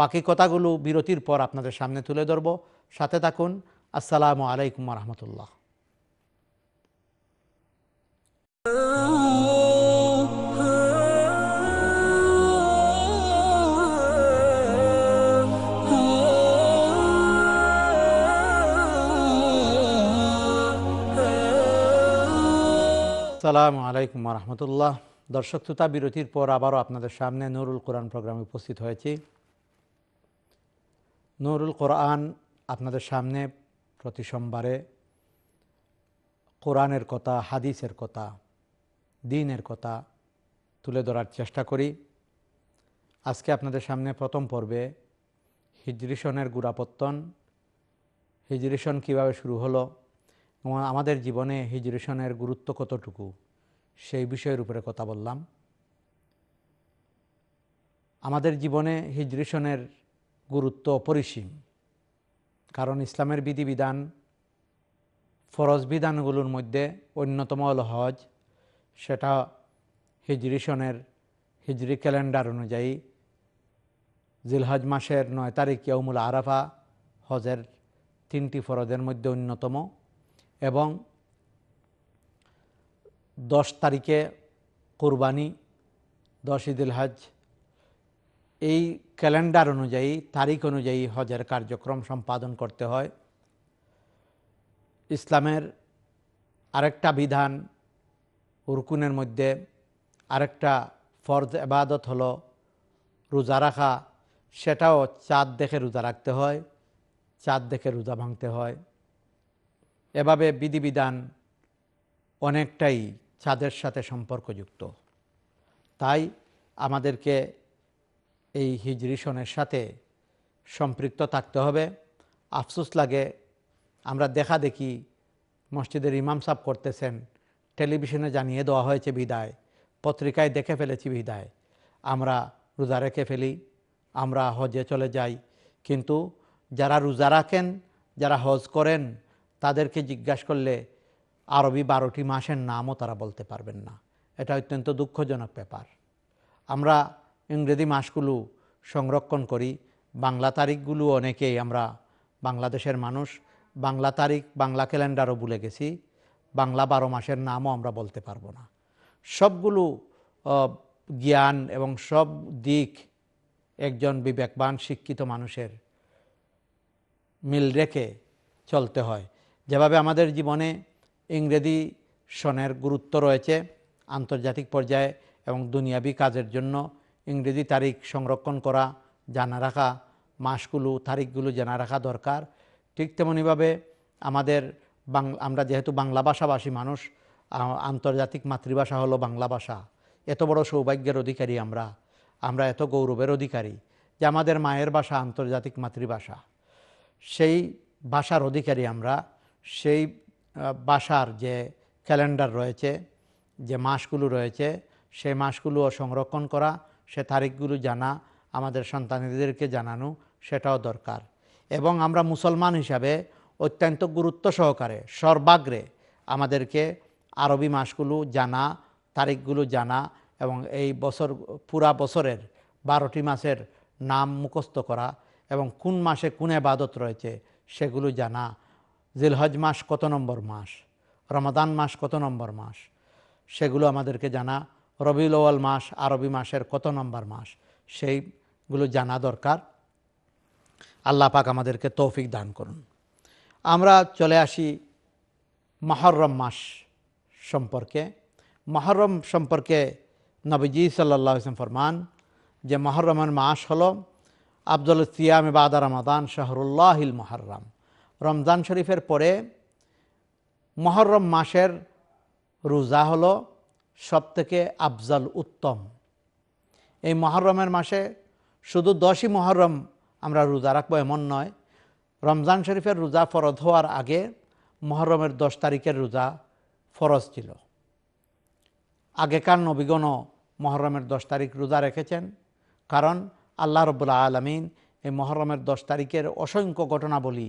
বাকি কথাগুলো বিরতির পর আপনাদের সামনে তুলে ধরব, সাথে থাকুন। আসসালামু আলাইকুম ওয়া রাহমাতুল্লাহ। আসসালামু আলাইকুম ওয়া রাহমাতুল্লাহ। দর্শক শ্রোতা, বিরতির পর আবারও আপনাদের সামনে নুরুল কোরআন প্রোগ্রামে উপস্থিত হয়েছি। নুরুল কোরআন আপনাদের সামনে প্রতি সোমবারে কোরআনের কথা, হাদিসের কথা, দ্বীনের কথা তুলে ধরার চেষ্টা করি। আজকে আপনাদের সামনে প্রথম পর্বে হিজরি সনের গোড়াপত্তন, হিজরি সন কীভাবে শুরু হলো এবং আমাদের জীবনে হিজরি সনের গুরুত্ব কতটুকু সেই বিষয়ের উপরে কথা বললাম। আমাদের জীবনে হিজরি সনের গুরুত্ব অপরিসীম, কারণ ইসলামের বিধিবিধান, ফরজ বিধানগুলোর মধ্যে অন্যতম হল হজ। সেটা হিজরি সনের হিজরি ক্যালেন্ডার অনুযায়ী জিলহজ মাসের নয় তারিখ ইয়াউমুল আরাফা হজের তিনটি ফরজের মধ্যে অন্যতম, এবং দশ তারিখে কুরবানি, দশ ঈদুল হজ। এই ক্যালেন্ডার অনুযায়ী, তারিখ অনুযায়ী হজের কার্যক্রম সম্পাদন করতে হয়। ইসলামের আরেকটা বিধান, রুকুনের মধ্যে আরেকটা ফরজ ইবাদত হলো রোজা রাখা। সেটাও চাঁদ দেখে রোজা রাখতে হয়, চাঁদ দেখে রোজা ভাঙতে হয়। এভাবে বিধিবিধান অনেকটাই চাঁদের সাথে সম্পর্কযুক্ত। তাই আমাদেরকে এই হিজরি সনের সাথে সম্পৃক্ত থাকতে হবে। আফসোস লাগে, আমরা দেখা দেখি মসজিদের ইমাম সাহেব করতেছেন, টেলিভিশনে জানিয়ে দেওয়া হয়েছে বিদায়, পত্রিকায় দেখে ফেলেছি বিদায়, আমরা রোজা রেখে ফেলি, আমরা হজে চলে যাই। কিন্তু যারা রোজা রাখেন, যারা হজ করেন, তাদেরকে জিজ্ঞাসা করলে আরবি বারোটি মাসের নামও তারা বলতে পারবেন না। এটা অত্যন্ত দুঃখজনক ব্যাপার। আমরা ইংরেজি মাসগুলো সংরক্ষণ করি, বাংলা তারিখগুলো অনেকেই, আমরা বাংলাদেশের মানুষ, বাংলা তারিখ, বাংলা ক্যালেন্ডারও ভুলে গেছি, বাংলা বারো মাসের নামও আমরা বলতে পারবো না। সবগুলো জ্ঞান এবং সব দিক একজন বিবেকবান শিক্ষিত মানুষের মিল রেখে চলতে হয়। যেভাবে আমাদের জীবনে ইংরেজি সনের গুরুত্ব রয়েছে আন্তর্জাতিক পর্যায়ে এবং দুনিয়াবি কাজের জন্য, ইংরেজি তারিখ সংরক্ষণ করা, জানা রাখা, মাসগুলো, তারিখগুলো জানা রাখা দরকার। ঠিক তেমনিভাবে আমাদের বাংলা, আমরা যেহেতু বাংলা ভাষাভাষী মানুষ, আন্তর্জাতিক মাতৃভাষা হলো বাংলা ভাষা। এত বড় সৌভাগ্যের অধিকারী আমরা, আমরা এত গৌরবের অধিকারী যে আমাদের মায়ের ভাষা আন্তর্জাতিক মাতৃভাষা। সেই ভাষার অধিকারী আমরা, সেই ভাষার যে ক্যালেন্ডার রয়েছে, যে মাসগুলো রয়েছে, সেই মাসগুলোও সংরক্ষণ করা, সে তারিখগুলো জানা, আমাদের সন্তানদেরকে জানানো সেটাও দরকার। এবং আমরা মুসলমান হিসাবে অত্যন্ত গুরুত্ব সহকারে সর্বাগ্রে আমাদেরকে আরবি মাসগুলো জানা, তারিখগুলো জানা এবং এই বছর, পুরা বছরের বারোটি মাসের নাম মুখস্থ করা এবং কোন মাসে কোন ইবাদত রয়েছে সেগুলো জানা। জিলহজ মাস কত নম্বর মাস, রমাদান মাস কত নম্বর মাস সেগুলো আমাদেরকে জানা, রবিউল আউয়াল মাস আরবি মাসের কত নম্বর মাস সেইগুলো জানা দরকার। আল্লাহ পাক আমাদেরকে তৌফিক দান করুন। আমরা চলে আসি মুহররম মাস সম্পর্কে। মুহররম সম্পর্কে নবীজি সাল্লাল্লাহু আলাইহি ওয়াসাল্লাম ফরমান যে মুহররমের মাস হলো আফজাল সিয়াম বাদা রমাদান শাহরুল্লাহিল মুহররম। রমজান শরীফের পরে মুহররম মাসের রোজা হলো সবথেকে আফজাল উত্তম। এই মুহররমের মাসে শুধু দশই মুহররম আমরা রোজা রাখবো এমন নয়, রমজান শরীফের রোজা ফরজ হওয়ার আগে মুহররমের দশ তারিখের রোজা ফরজ ছিল। আগেকার নবীগণও মুহররমের দশ তারিখ রোজা রেখেছেন, কারণ আল্লাহ রব্বুল আলামিন এই মুহররমের দশ তারিখের অসংখ্য ঘটনাবলী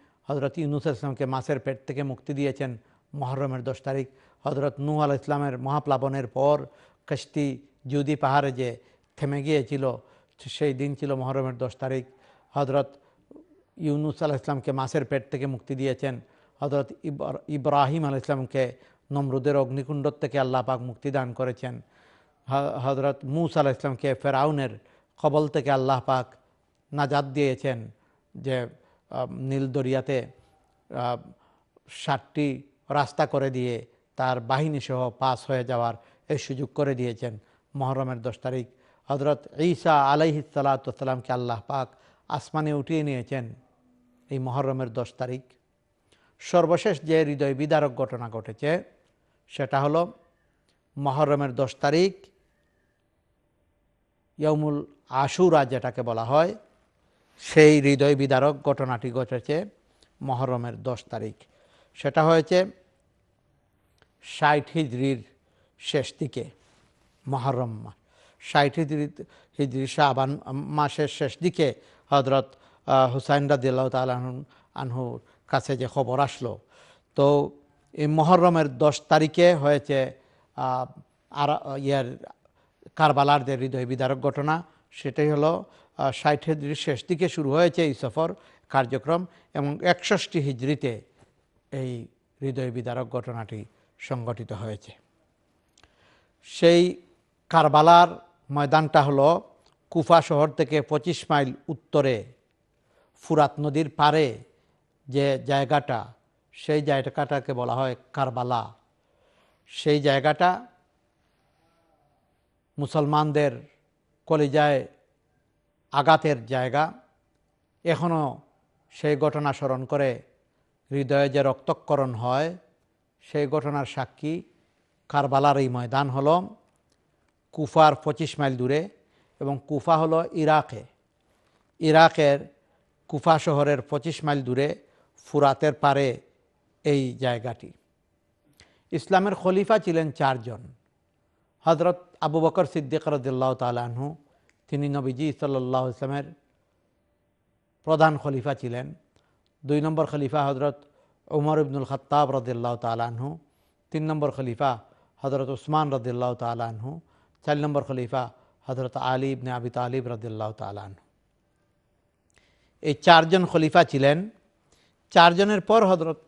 হযরত ইউনূস আলাইহিস সালামকে মাছের পেট থেকে মুক্তি দিয়েছেন মুহররমের দশ তারিখ। হযরত নূহ আলাইহিস সালামের মহাপ্লাবনের পর কিস্তি জুদি পাহাড়ে যে থেমে গিয়েছিল সেই দিন ছিল মুহররমের দশ তারিখ। হযরত ইউনূস আলাইহিস সালামকে মাছের পেট থেকে মুক্তি দিয়েছেন, হযরত ইব্রাহিম আলাইহিস সালামকে নমরুদের অগ্নিকুণ্ড থেকে আল্লাহ পাক মুক্তি দান করেছেন, হযরত মূসা আলাইহিস সালামকে ফেরাউনের কবল থেকে আল্লাহ পাক নাজাত দিয়েছেন, যে নীল দরিয়াতে ষাটটি রাস্তা করে দিয়ে তার বাহিনীসহ পাস হয়ে যাওয়ার এই সুযোগ করে দিয়েছেন মুহররমের দশ তারিখ। হযরত ঈসা আলাইহিস সালাতু ওয়াস সালামকে আল্লাহ পাক আসমানে উঠিয়ে নিয়েছেন এই মুহররমের দশ তারিখ। সর্বশেষ যে হৃদয় বিদারক ঘটনা ঘটেছে সেটা হলো মুহররমের দশ তারিখ ইয়াউমুল আশুরা যেটাকে বলা হয়, সেই হৃদয় বিদারক ঘটনাটি ঘটেছে মুহররমের দশ তারিখ। সেটা হয়েছে ষাট হিজরির শেষ দিকে মুহররম মাস, ষাট হিজরি হিজরি শাবান মাসের শেষ দিকে হযরত হুসাইন রাদিয়াল্লাহু তাআলা আনহু কাছে যে খবর আসলো, তো এই মুহররমের দশ তারিখে হয়েছে আর ইয়ার কারবালার যে হৃদয় বিদারক ঘটনা, সেটাই হলো ষাট হিজরির শেষ দিকে শুরু হয়েছে এই সফর কার্যক্রম এবং একষষ্টি হিজরিতে এই হৃদয় বিদারক ঘটনাটি সংগঠিত হয়েছে। সেই কারবালার ময়দানটা হলো কুফা শহর থেকে পঁচিশ মাইল উত্তরে ফুরাত নদীর পারে যে জায়গাটা, সেই জায়গাটাকে বলা হয় কারবালা। সেই জায়গাটা মুসলমানদের কলিজায় আঘাতের জায়গা। এখনও সেই ঘটনা স্মরণ করে হৃদয়ে যে রক্তক্ষরণ হয় সেই ঘটনার সাক্ষী কারবালার এই ময়দান হলো কুফার পঁচিশ মাইল দূরে, এবং কুফা হলো ইরাকে, ইরাকের কুফা শহরের পঁচিশ মাইল দূরে ফুরাতের পারে এই জায়গাটি। ইসলামের খলিফা ছিলেন চারজন। হযরত আবু বকর সিদ্দিক রাদিয়াল্লাহু তাআলা আনহু, তিনি নবীজি সাল্লাল্লাহু আলাইহি ওয়াসাল্লামের প্রধান খলিফা ছিলেন। দুই নম্বর খলিফা হযরত উমর ইবনুল খাত্তাব রাদিয়াল্লাহু তাআলা আনহু, তিন নম্বর খলিফা হযরত উসমান রাদিয়াল্লাহু তাআলা আনহু, চার নম্বর খলিফা হযরত আলী ইবনে আবি তালিব রাদিয়াল্লাহু তাআলা আনহু। এই চারজন খলিফা ছিলেন। চারজনের পর হযরত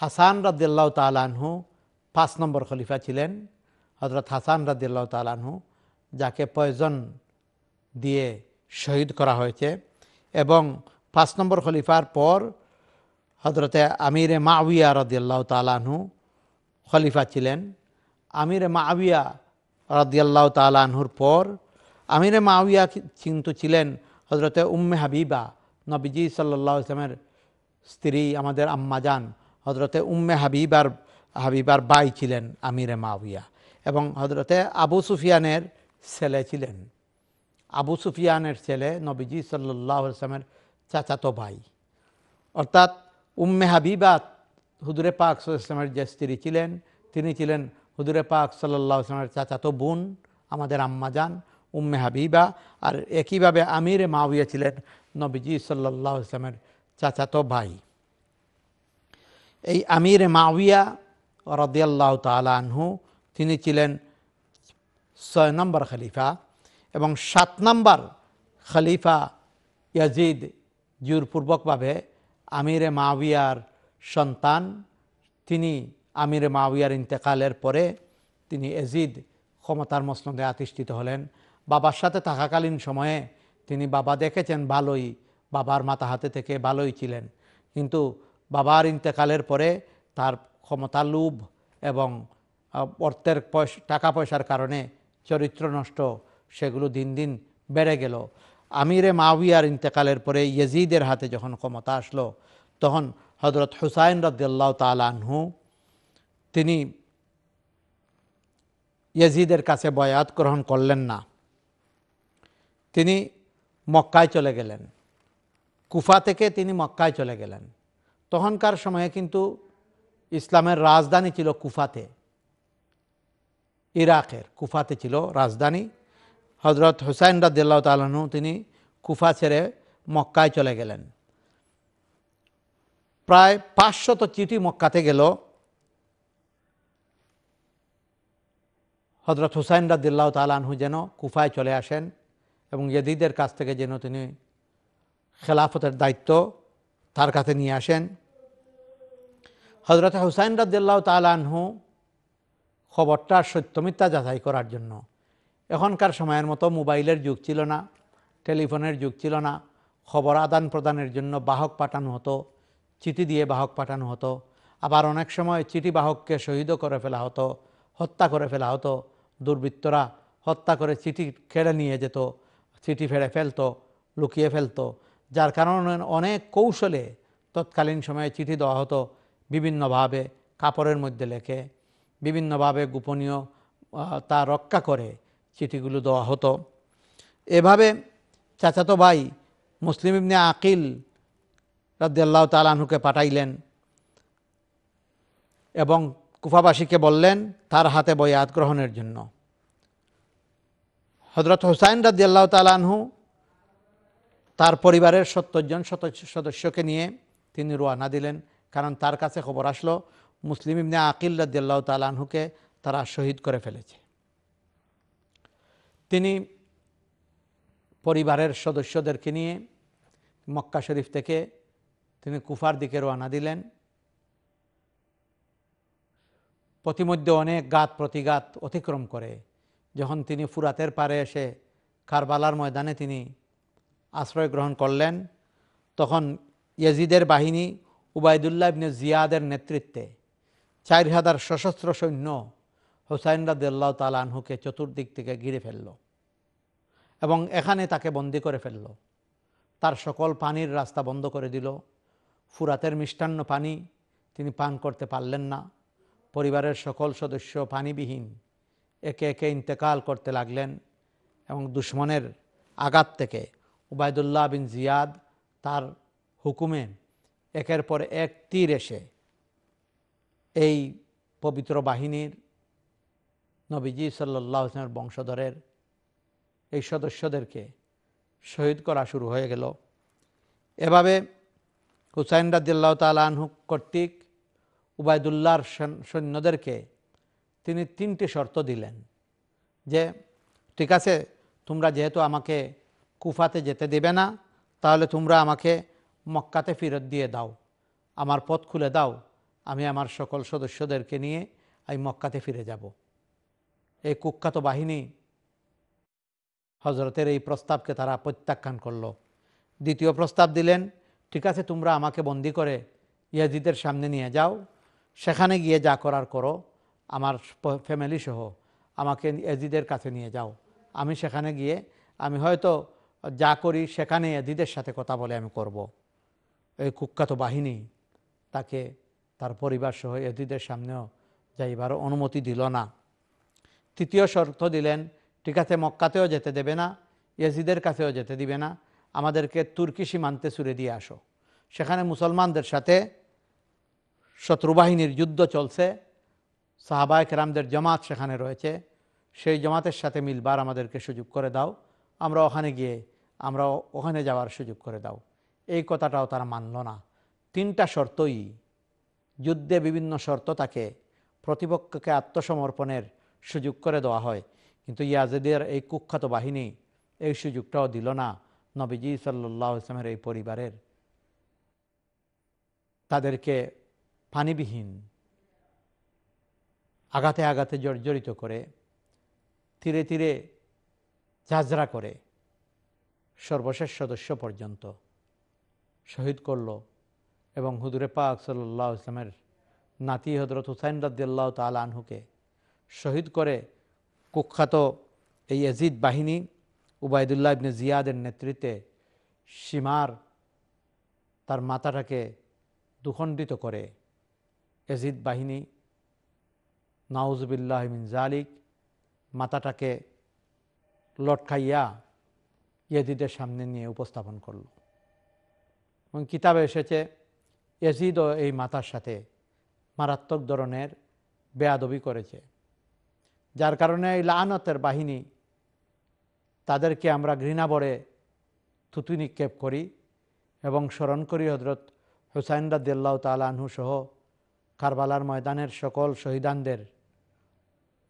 হাসান রাদিয়াল্লাহু তাআলা আনহু পাঁচ নম্বর খলিফা ছিলেন। হযরত হাসান রাদিয়াল্লাহু তাআলা আনহু যাকে পয়জন দিয়ে শহীদ করা হয়েছে, এবং পাঁচ নম্বর খলিফার পর হযরতে আমিরে মাউইয়া রাদিয়াল্লাহু তাআলা আনহু খলিফা ছিলেন। আমিরে মাউইয়া রাদিয়াল্লাহু তাআলা আনহুর পর আমিরে মাউইয়া কিন্তু ছিলেন হযরতে উম্মে হাবিবা, নবীজি সাল্লাল্লাহু আলাইহি ওয়াসাল্লামের স্ত্রী, আমাদের আম্মা জান হযরতে উম্মে হাবিবার হাবিবার ভাই ছিলেন আমিরে মাউইয়া, এবং হযরতে আবু সুফিয়ানের ছেলে ছিলেন। আবু সুফিয়ানের ছেলে নবীজি সাল্লাল্লাহু আলাইহি ওয়াসাল্লামের চাচাতো ভাই, অর্থাৎ উম্মে হাবিবা হুজুরে পাক সাল্লাল্লাহু আলাইহি ওয়াসাল্লামের যে স্ত্রী ছিলেন তিনি ছিলেন হুজুরে পাক সাল্লাল্লাহু আলাইহি ওয়াসাল্লামের চাচাতো বোন, আমাদের আম্মা জান উম্মে হাবিবা। আর একইভাবে আমিরে মাউইয়া ছিলেন নবীজি সাল্লাল্লাহু আলাইহি ওয়াসাল্লামের চাচাতো ভাই। এই আমির মাউয়া রাদিয়াল্লাহু তাআলা আনহু তিনি ছিলেন ছয় নম্বর খলিফা এবং সাত নম্বর খলিফা ইয়াজিদ জোরপূর্বকভাবে আমির মাউয়ার সন্তান। তিনি আমির মাউয়ার ইন্তেকালের পরে তিনি ইয়াজিদ ক্ষমতার মসনদে আতিষ্ঠিত হলেন। বাবার সাথে থাকাকালীন সময়ে তিনি বাবা দেখেছেন ভালোই, বাবার মাথা হাতে থেকে ভালোই ছিলেন, কিন্তু বাবার ইন্তেকালের পরে তার ক্ষমতা লোভ এবং অর্থের পয়সা টাকা পয়সার কারণে চরিত্র নষ্ট সেগুলো দিন দিন বেড়ে গেল। আমিরে মাউয়ার ইন্তেকালের পরে ইয়াজিদের হাতে যখন ক্ষমতা আসলো তখন হযরত হুসাইন রাদিয়াল্লাহু তাআলা আনহু তিনি ইয়াজিদের কাছে বয়াত গ্রহণ করলেন না, তিনি মক্কায় চলে গেলেন। কুফা থেকে তিনি মক্কায় চলে গেলেন। তখনকার সময়ে কিন্তু ইসলামের রাজধানী ছিল কুফাতে, ইরাকের কুফাতে ছিল রাজধানী। হযরত হুসাইন রাদিয়াল্লাহু তাআলা আনহু তিনি কুফা ছেড়ে মক্কায় চলে গেলেন। প্রায় পাঁচশত চিঠি মক্কাতে গেল। হযরত হুসাইন রাদিয়াল্লাহু তাআলা আনহু যেন কুফায় চলে আসেন এবং ইয়াজিদের কাছ থেকে যেন তিনি খেলাফতের দায়িত্ব তার কাছে নিয়ে আসেন। হযরত হুসাইন রাদিয়াল্লাহু তাআলা আনহু খবরটা সত্য মিথ্যা যাচাই করার জন্য, এখনকার সময়ের মতো মোবাইলের যুগ ছিল না, টেলিফোনের যুগ ছিল না, খবর আদান প্রদানের জন্য বাহক পাঠানো হতো, চিঠি দিয়ে বাহক পাঠানো হতো। আবার অনেক সময় চিঠি বাহককে শহীদও করে ফেলা হতো, হত্যা করে ফেলা হতো। দুর্বৃত্তরা হত্যা করে চিঠি কেড়ে নিয়ে যেত, চিঠি ফেলে ফেলতো, লুকিয়ে ফেলতো, যার কারণে অনেক কৌশলে তৎকালীন সময়ে চিঠি দেওয়া হতো বিভিন্নভাবে কাপড়ের মধ্যে লেখে, বিভিন্নভাবে গোপনীয় তা রক্ষা করে চিঠিগুলো দেওয়া হতো। এভাবে চাচাতো ভাই মুসলিম ইবনে আকিল রাদিয়াল্লাহু তাআলা আনহুকে পাঠাইলেন এবং কুফাবাসীকে বললেন তার হাতে বয়াত গ্রহণের জন্য। হযরত হুসাইন রাদিয়াল্লাহু তাআলা আনহু তার পরিবারের সত্তর জন সদস্যকে নিয়ে তিনি রওনা দিলেন, কারণ তার কাছে খবর আসলো মুসলিম ইবনে আকিল রাদিয়াল্লাহু তাআলা আনহুকে তারা শহীদ করে ফেলেছে। তিনি পরিবারের সদস্যদেরকে নিয়ে মক্কা শরীফ থেকে তিনি কুফার দিকে রওনা দিলেন। পথিমধ্যে অনেক ঘাত প্রতিঘাত অতিক্রম করে যখন তিনি ফুরাতের পারে এসে কারবালার ময়দানে তিনি আশ্রয় গ্রহণ করলেন, তখন ইয়াজিদের বাহিনী উবাইদুল্লাহ ইবনে জিয়াদের নেতৃত্বে চার হাজার সশস্ত্র সৈন্য হুসাইন রাদিয়াল্লাহু তাআলা আনহুকে চতুর্দিক থেকে ঘিরে ফেলল এবং এখানে তাকে বন্দী করে ফেলল। তার সকল পানির রাস্তা বন্ধ করে দিল। ফুরাতের মিষ্টান্ন পানি তিনি পান করতে পারলেন না। পরিবারের সকল সদস্য পানিবিহীন একে একে ইন্তেকাল করতে লাগলেন এবং দুশ্মনের আঘাত থেকে উবাইদুল্লাহ বিন জিয়াদ তার হুকুমে একের পর এক তীর এসে এই পবিত্র বাহিনীর নবীজি সাল্লাল্লাহু আলাইহি ওয়াসাল্লামের বংশধরের এই সদস্যদেরকে শহীদ করা শুরু হয়ে গেল। এভাবে হুসাইন রাদিয়াল্লাহু তাআলা আনহু কর্তৃক উবাইদুল্লাহর সৈন্যদেরকে তিনি তিনটি শর্ত দিলেন যে ঠিক আছে, তোমরা যেহেতু আমাকে কুফাতে যেতে দেবে না, তাহলে তোমরা আমাকে মক্কাতে ফেরত দিয়ে দাও, আমার পথ খুলে দাও, আমি আমার সকল সদস্যদেরকে নিয়ে আমি মক্কাতে ফিরে যাব। এই কুখ্যাত বাহিনী হযরতের এই প্রস্তাবকে তারা প্রত্যাখ্যান করল। দ্বিতীয় প্রস্তাব দিলেন, ঠিক আছে তোমরা আমাকে বন্দি করে ইয়াজিদের সামনে নিয়ে যাও, সেখানে গিয়ে যা করার করো, আমার ফ্যামিলি সহ আমাকে ইয়াজিদের কাছে নিয়ে যাও, আমি সেখানে গিয়ে আমি হয়তো যা করি সেখানে ইয়াজিদের সাথে কথা বলে আমি করব। এই কুখ্যাত বাহিনী তাকে তার পরিবার সহ ইয়াজিদের সামনেও যাইবার অনুমতি দিল না। তৃতীয় শর্ত দিলেন, ঠিক আছে মক্কাতেও যেতে দেবে না, ইয়াজিদের কাছেও যেতে দিবে না, আমাদেরকে তুর্কি সীমান্তে ছুড়ে দিয়ে আসো, সেখানে মুসলমানদের সাথে শত্রুবাহিনীর যুদ্ধ চলছে, সাহাবায়ে কেরামদের জামাত সেখানে রয়েছে, সেই জামাতের সাথে মিলবার আমাদেরকে সুযোগ করে দাও, আমরা ওখানে গিয়ে আমরা ওখানে যাওয়ার সুযোগ করে দাও। এই কথাটাও তারা মানল না। তিনটা শর্তই, যুদ্ধে বিভিন্ন শর্ত থাকে, প্রতিপক্ষকে আত্মসমর্পণের সুযোগ করে দেওয়া হয়, কিন্তু ইয়াজিদের এই কুখ্যাত বাহিনী এই সুযোগটাও দিল না। নবীজি সাল্লাল্লাহু আলাইহি ওয়াসাল্লামের এই পরিবারের তাদেরকে পানিবিহীন আঘাতে আঘাতে জর্জরিত করে, তীরে তীরে ঝাঁঝরা করে সর্বশেষ সদস্য পর্যন্ত শহীদ করল। এবং হুজুরে পাক সাল্লাল্লাহু আলাইহি ওয়াসাল্লামের নাতি হযরত হুসাইন রাদিয়াল্লাহু তাআলা আনহুকে শহীদ করে কুখ্যাত এই ইয়াজিদ বাহিনী উবাইদুল্লাহ ইবনে জিয়াদের নেতৃত্বে সীমার তার মাথাটাকে দুখণ্ডিত করে ইয়াজিদ বাহিনী নাউজুবিল্লাহ মিন জালিক মাথাটাকে লটকাইয়া ইয়াজিদের সামনে নিয়ে উপস্থাপন করল। এবং কিতাবে এসেছে ইয়াজিদও এই মাথার সাথে মারাত্মক ধরনের বেয়াদবি করেছে, যার কারণে এই লাআনতের বাহিনী তাদেরকে আমরা ঘৃণাভরে থুতু নিক্ষেপ করি এবং স্মরণ করি হযরত হুসাইন রাদিয়াল্লাহু তাআলা আনহু সহ কারবালার ময়দানের সকল শহীদানদের,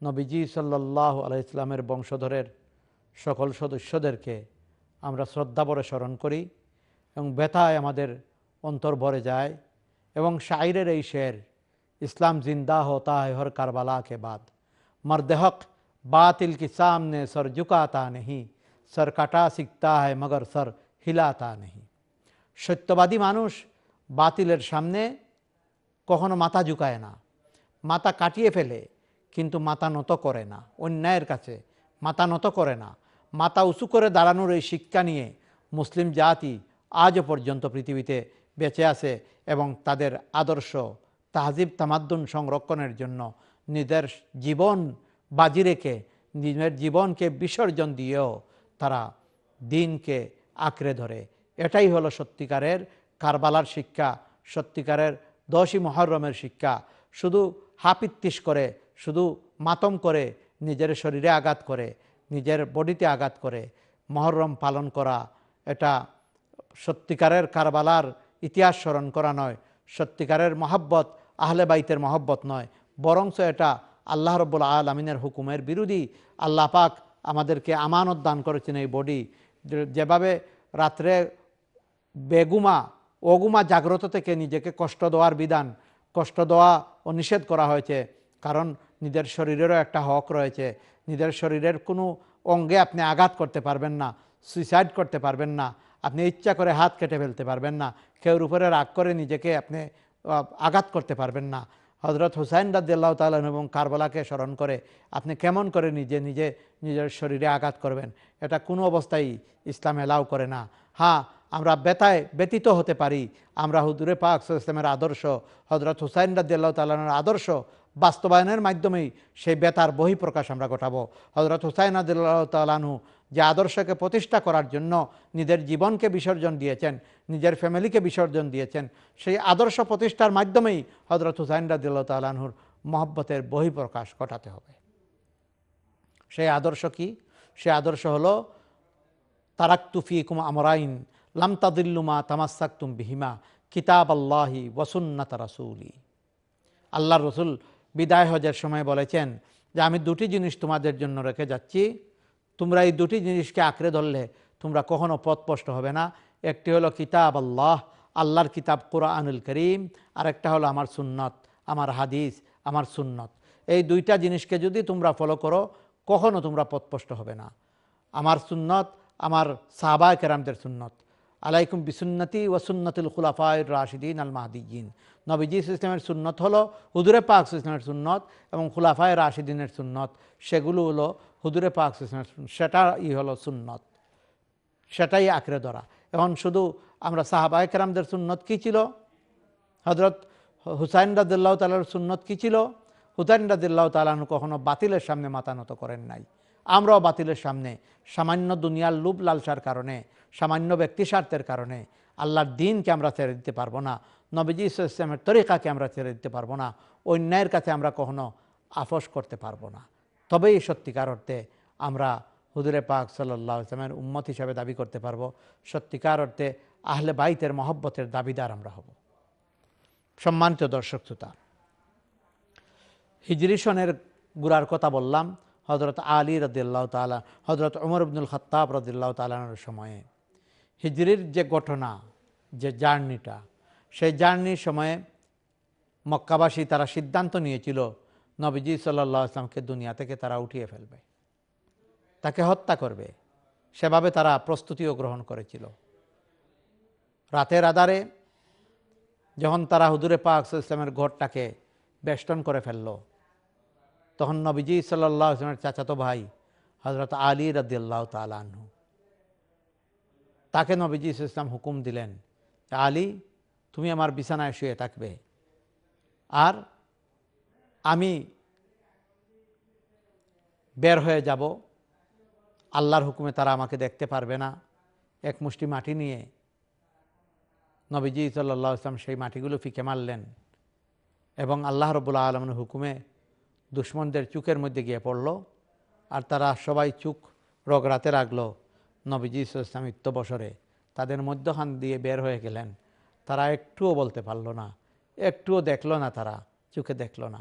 নবীজি সাল্লাল্লাহু আলাইহি ওয়াসাল্লামের বংশধরের সকল সদস্যদেরকে আমরা শ্রদ্ধাভরে স্মরণ করি এবং ব্যথায় আমাদের অন্তর ভরে যায়। এবং শায়রের এই শের, ইসলাম জিন্দা হতা হ্যায় হর কারবালা কে বাদ, मर्द हक बातिल के सामने सर झुकाता नहीं, सर काटा सीखता है मगर सर हिलाता नहीं। सत्यवादी मानुष बातिलेर सामने कखनो माथा झुकाय ना, माथा काटिए फेले किन्तु माथा নত करे ना, अन्यायेर काছে माथा নত करे ना। माथा উঁচু করে দাঁড়ানোর এই শিক্ষা নিয়ে মুসলিম জাতি আজও পর্যন্ত পৃথিবীতে বেঁচে আছে এবং তাদের আদর্শ তাহজিব তামাদ্দুন সংরক্ষণের জন্য নিজের জীবন বাজি রেখে, নিজের জীবনকে বিসর্জন দিয়েও তারা দিনকে আঁকড়ে ধরে। এটাই হলো সত্যিকারের কারবালার শিক্ষা, সত্যিকারের দশই মুহররমের শিক্ষা। শুধু হাপিত্তিস করে, শুধু মাতম করে, নিজের শরীরে আঘাত করে, নিজের বডিতে আঘাত করে মুহররম পালন করা, এটা সত্যিকারের কারবালার ইতিহাস স্মরণ করা নয়, সত্যিকারের মহব্বত আহলে বাইতের মহব্বত নয়, বরংস এটা আল্লাহ রব্বুল আলামিনের হুকুমের বিরোধী। আল্লাহ পাক আমাদেরকে আমানত দান করেছেন এই বডি, যেভাবে রাত্রে বেগুমা অগুমা জাগ্রত থেকে নিজেকে কষ্ট দেওয়ার বিধান, কষ্ট দেওয়া ও নিষেধ করা হয়েছে, কারণ নিজের শরীরেরও একটা হক রয়েছে। নিজের শরীরের কোনো অঙ্গে আপনি আঘাত করতে পারবেন না, সুইসাইড করতে পারবেন না, আপনি ইচ্ছা করে হাত কেটে ফেলতে পারবেন না, কেউর উপরে রাগ করে নিজেকে আপনি আঘাত করতে পারবেন না। হযরত হুসাইন রাদিয়াল্লাহু তাআলা এবং কারবালাকে স্মরণ করে আপনি কেমন করে নিজে নিজে নিজের শরীরে আঘাত করবেন, এটা কোনো অবস্থায় ইসলাম এলাও করে না। হ্যাঁ, আমরা ব্যথায় ব্যতীত হতে পারি, আমরা হুজুরে পাক সাল্লাল্লাহু আলাইহি ওয়াসাল্লামের আদর্শ, হযরত হুসাইন রাদিয়াল্লাহু তাআলার আদর্শ বাস্তবায়নের মাধ্যমেই সেই ব্যথার বহিঃপ্রকাশ আমরা ঘটাবো। হযরত হুসাইন রাদিয়াল্লাহু তাআলা আনহু যে আদর্শকে প্রতিষ্ঠা করার জন্য নিজের জীবনকে বিসর্জন দিয়েছেন, নিজের ফ্যামিলিকে বিসর্জন দিয়েছেন, সেই আদর্শ প্রতিষ্ঠার মাধ্যমেই হযরত হুসাইন রাদিয়াল্লাহু তাআলা আনহুর মহব্বতের বহিঃপ্রকাশ ঘটাতে হবে। সেই আদর্শ কি? সেই আদর্শ হলো তারাকতু ফিকুম আমরাইন লাম তাদিল্লু মা তামাসসাকতুম বিহিমা কিতাবাল্লাহি ওয়া সুন্নাত রাসূলি। আল্লাহর রাসূল বিদায় হজের সময় বলেছেন যে, আমি দুটি জিনিস তোমাদের জন্য রেখে যাচ্ছি, তোমরা এই দুটি জিনিসকে আঁকড়ে ধরলে তোমরা কখনো পথভ্রষ্ট হবে না। একটি হলো কিতাব আল্লাহ, আল্লাহর কিতাব কুরআনুল করিম, আর একটা হলো আমার সুন্নত, আমার হাদিস, আমার সুন্নত। এই দুইটা জিনিসকে যদি তোমরা ফলো করো কখনো তোমরা পথভ্রষ্ট হবে না। আমার সুন্নত, আমার সাহাবায়ে কেরামদের সুন্নত, আলাইকুম বিসুন্নতি ওয়া সুন্নাতুল খুলাফায়ির রাশিদিন আল মাহদিয়িন। নবীজি ইসলামের সুন্নত হলো হুজুরে পাক ইসলামের সুন্নত এবং খুলাফায়ে রাশিদিনের সুন্নত, সেগুলো হলো হুজুরে পাক ইসলামের সুন্নত, সেটাই হলো সুন্নত, সেটাই আঁকড়ে ধরা। এখন শুধু আমরা সাহাবায়ে কেরামদের সুন্নত কী ছিল, হযরত হুসাইন রাদিয়াল্লাহু তাআলার সুন্নত কী ছিল? হুসাইন রাদিয়াল্লাহু তাআলা কখনো বাতিলের সামনে মাথা নত করেন নাই। আমরাও বাতিলের সামনে সামান্য দুনিয়ার লোভ লালসার কারণে, সামান্য ব্যক্তি স্বার্থের কারণে আল্লাহর দিনকে আমরা ছেড়ে দিতে পারবো না, নবীজি ইসলামের তরিকাকে আমরা ছেড়ে দিতে পারবো না, অন্যায়ের কাছে আমরা কখনো আপোস করতে পারবো না। তবেই সত্যিকার অর্থে আমরা হুজুরে পাক সাল্লাল্লাহু আলাইহি ওয়াসাল্লামের উম্মত হিসাবে দাবি করতে পারবো, সত্যিকার অর্থে আহলে বাইতের মহব্বতের দাবিদার আমরা হব। সম্মানিত দর্শক শ্রোতা, হিজরি সনের গুরার কথা বললাম। হযরত আলী রাদিয়াল্লাহু তাআলা, হযরত ওমর ইবনুল খাত্তাব রাদিয়াল্লাহু তাআলার সময়ে হিজরির যে ঘটনা, যে জার্নিটা, সেই জার্নির সময়ে মক্কাবাসী তারা সিদ্ধান্ত নিয়েছিল নবীজি সাল্লাল্লাহু আলাইহি ওয়াসাল্লামকে দুনিয়া থেকে তারা উঠিয়ে ফেলবে, তাকে হত্যা করবে। সেভাবে তারা প্রস্তুতিও গ্রহণ করেছিল। রাতের আধারে যখন তারা হুজুরে পাক সাল্লাল্লাহু আলাইহি ওয়াসাল্লামের ঘরটাকে বেষ্টন করে ফেলল, তখন নবীজি সাল্লাল্লাহু আলাইহি ওয়াসাল্লামের চাচাতো ভাই হযরত আলী রাদিয়াল্লাহু তাআলা আনহু, তাকে নবীজি সাল্লাল্লাহু আলাইহি ওয়াসাল্লাম হুকুম দিলেন, আলী তুমি আমার বিছানায় শুয়ে থাকবে, আর আমি বের হয়ে যাব। আল্লাহর হুকুমে তারা আমাকে দেখতে পারবে না। এক মুষ্টি মাটি নিয়ে নবীজি সাল্লাল্লাহু আলাইহি ওয়াসাল্লাম সেই মাটিগুলো ফিকে মারলেন এবং আল্লাহ রাব্বুল আলামিনের হুকুমে দুশমনদের চুকের মধ্যে গিয়ে পড়ল, আর তারা সবাই চুক রগড়াতে লাগলো। নবীজি সাল্লাল্লাহু আলাইহি ওয়াসাল্লাম ইত্যবসরে তাদের মধ্যখান দিয়ে বের হয়ে গেলেন। তারা একটুও বলতে পারলো না, একটুও দেখলো না, তারা চোখে দেখলো না।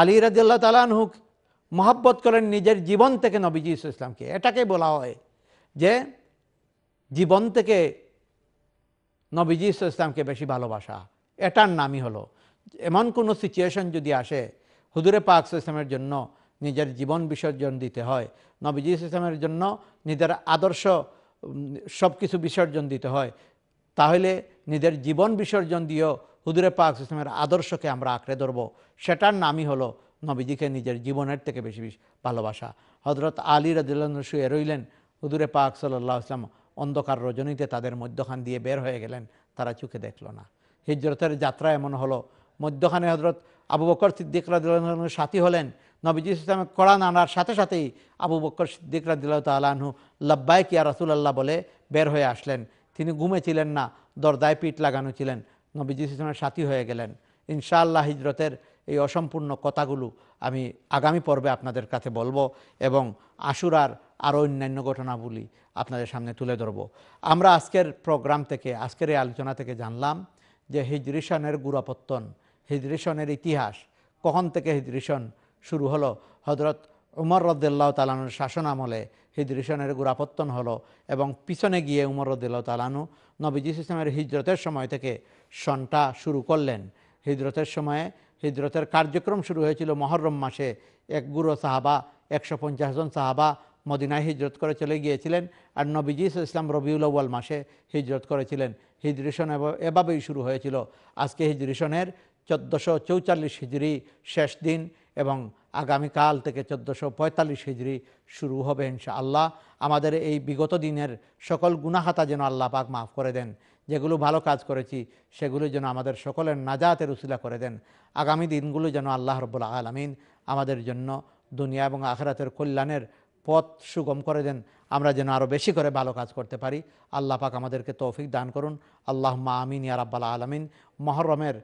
আলী রাদিয়াল্লাহু তাআলা আনহু মহব্বত করেন নিজের জীবন থেকে নবীজি সাল্লাল্লাহু আলাইহি ওয়াসাল্লামকে। এটাকে বলা হয় যে জীবন থেকে নবীজি সাল্লাল্লাহু আলাইহি ওয়াসাল্লামকে বেশি ভালোবাসা। এটার নামই হলো এমন কোনো সিচুয়েশন যদি আসে হুজুরে পাক সাল্লাল্লাহু আলাইহি ওয়াসাল্লামের জন্য নিজের জীবন বিসর্জন দিতে হয়, নবীজি সাল্লাল্লাহু আলাইহি ওয়াসাল্লামের জন্য নিজের আদর্শ সব কিছু বিসর্জন দিতে হয়, তাহলে নিজের জীবন বিসর্জন দিয়েও হুজুরে পাক সাল্লাল্লাহু আলাইহি ওয়াসাল্লামের আদর্শকে আমরা আঁকড়ে ধরবো। সেটার নামই হলো নবীজিকে নিজের জীবনের থেকে বেশি বেশি ভালোবাসা। হযরত আলী রাদিয়াল্লাহু আনহু শুয়ে রইলেন, হুজুরে পাক সাল্লাল্লাহু আলাইহি ওয়াসাল্লাম অন্ধকার রজনীতে তাদের মধ্যখান দিয়ে বের হয়ে গেলেন, তারা চোখে দেখল না। হিজরতের যাত্রা এমন হলো, মধ্যখানে হযরত আবু বকর সিদ্দিক রাদিয়াল্লাহু আনহু সাথী হলেন। নবীজি সাল্লাল্লাহু আলাইহি ওয়াসাল্লাম কোরআন আনার সাথে সাথেই আবু বকর সিদ্দিক রাদিয়াল্লাহু তাআলা আনহু লাব্বাইক ইয়া রাসূলুল্লাহ বলে বের হয়ে আসলেন। তিনি ঘুমে ছিলেন না, দরদায় পিঠ লাগানো ছিলেন। নবীজি সাল্লাল্লাহু আলাইহি ওয়াসাল্লামের সাথী হয়ে গেলেন। ইনশাআল্লাহ হিজরতের এই অসম্পূর্ণ কথাগুলো আমি আগামী পর্বে আপনাদের কাছে বলবো এবং আশুরার আরও অন্যান্য ঘটনাগুলি আপনাদের সামনে তুলে ধরব। আমরা আজকের প্রোগ্রাম থেকে, আজকের এই আলোচনা থেকে জানলাম যে হিজরি সনের গুরাপত্তন, হিজরি সনের ইতিহাস, কখন থেকে হিজরি সন শুরু হলো। হযরত উমর রাদিয়াল্লাহু তাআলা আনহুর শাসন আমলে হিজরি সনের গোড়াপত্তন হলো এবং পিছনে গিয়ে উমর রাদিয়াল্লাহু তাআলা আনহু নবীজি ইসলামের হিজরতের সময় থেকে সনটা শুরু করলেন। হিজরতের সময়ে হিজরতের কার্যক্রম শুরু হয়েছিল মুহররম মাসে। এক গুরু সাহাবা, একশো পঞ্চাশ জন সাহাবা মদিনায় হিজরত করে চলে গিয়েছিলেন, আর নবীজি ইসলাম রবিউল আউয়াল মাসে হিজরত করেছিলেন। হিজরি সন এভাবেই শুরু হয়েছিল। আজকে হিজরি সনের চোদ্দোশো চৌচল্লিশ হিজরি শেষ দিন এবং আগামীকাল থেকে চোদ্দোশো পঁয়তাল্লিশ হিজরি শুরু হবে ইনশাআল্লাহ। আমাদের এই বিগত দিনের সকল গুনাহাতা যেন আল্লাহ পাক মাফ করে দেন, যেগুলো ভালো কাজ করেছি সেগুলো যেন আমাদের সকলের নাজাতের উসিলা করে দেন। আগামী দিনগুলো যেন আল্লাহ রাব্বুল আলামিন আমাদের জন্য দুনিয়া এবং আখিরাতের কল্যাণের পথ সুগম করে দেন, আমরা যেন আরও বেশি করে ভালো কাজ করতে পারি। আল্লাহ পাক আমাদেরকে তৌফিক দান করুন। আল্লাহুম্মা আমিন ইয়া রাব্বাল আলামিন। মুহররমের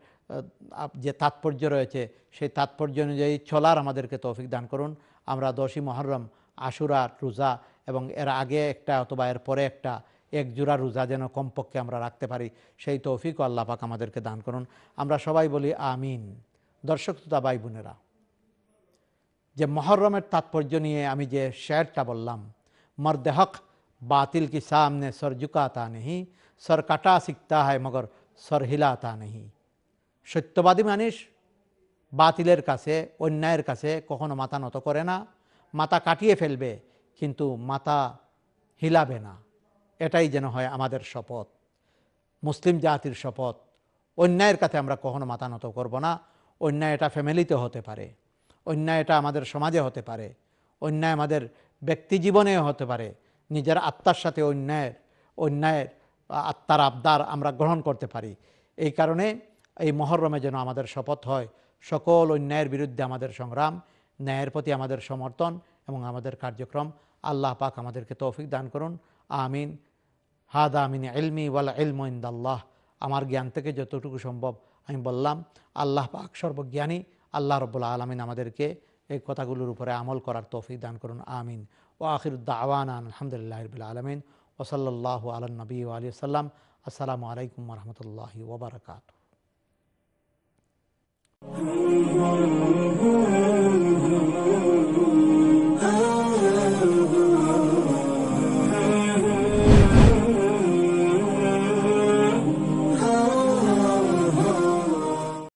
যে তাৎপর্য রয়েছে সেই তাৎপর্য অনুযায়ী চলার আমাদেরকে তৌফিক দান করুন। আমরা দশই মুহররম, আশুরা রোজা এবং এর আগে একটা অথবা এর পরে একটা এক জোড়া রোজা যেন কমপক্ষে আমরা রাখতে পারি, সেই তৌফিকও আল্লাহ পাক আমাদেরকে দান করুন। আমরা সবাই বলি আমিন। দর্শক শ্রোতা ভাই বোনেরা, যে মুহররমের তাৎপর্য নিয়ে আমি যে শেয়ারটা বললাম, মর্দে হক বাতিল কি সামনে সর ঝুকাতা নেহি, সর কাটা শিখতা হয় মগর সর হিলাতা নেহি। সত্যবাদী মানুষ বাতিলের কাছে, অন্যায়ের কাছে কখনো মাথা নত করে না। মাথা কাটিয়ে ফেলবে কিন্তু মাথা হিলাবে না, এটাই যেন হয় আমাদের শপথ, মুসলিম জাতির শপথ। অন্যায়ের কাছে আমরা কখনো মাথা নত করব না। অন্যায় এটা ফ্যামিলিতে হতে পারে, অন্যায় এটা আমাদের সমাজে হতে পারে, অন্যায় আমাদের ব্যক্তি জীবনেও হতে পারে। নিজের আত্মার সাথে অন্যায়ের অন্যায়ের আত্মার আবদার আমরা গ্রহণ করতে পারি। এই কারণে এই মহরমে যেন আমাদের শপথ হয় সকল অন্যায়ের বিরুদ্ধে আমাদের সংগ্রাম, ন্যায়ের প্রতি আমাদের সমর্থন এবং আমাদের কার্যক্রম। আল্লাহ পাক আমাদেরকে তৌফিক দান করুন, আমিন। হাদা মিন ইলমি ওয়াল ইলমু ইনদাল্লাহ। আমার জ্ঞান থেকে যতটুকু সম্ভব আমি বললাম। আল্লাহ পাক সর্বজ্ঞানী, আল্লাহ রব্বুল আলামিন আমাদেরকে এই কথাগুলোর উপরে আমল করার তৌফিক দান করুন, আমিন। ওয়া আখিরু দাওয়ানা আলহামদুলিল্লাহি রাব্বিল আলামিন ওয়া সাল্লাল্লাহু আলা নবী ওয়া আলিহি সাল্লাম। আসসালামু আলাইকুম ওয়া রাহমাতুল্লাহি ওয়া বারাকাতুহু।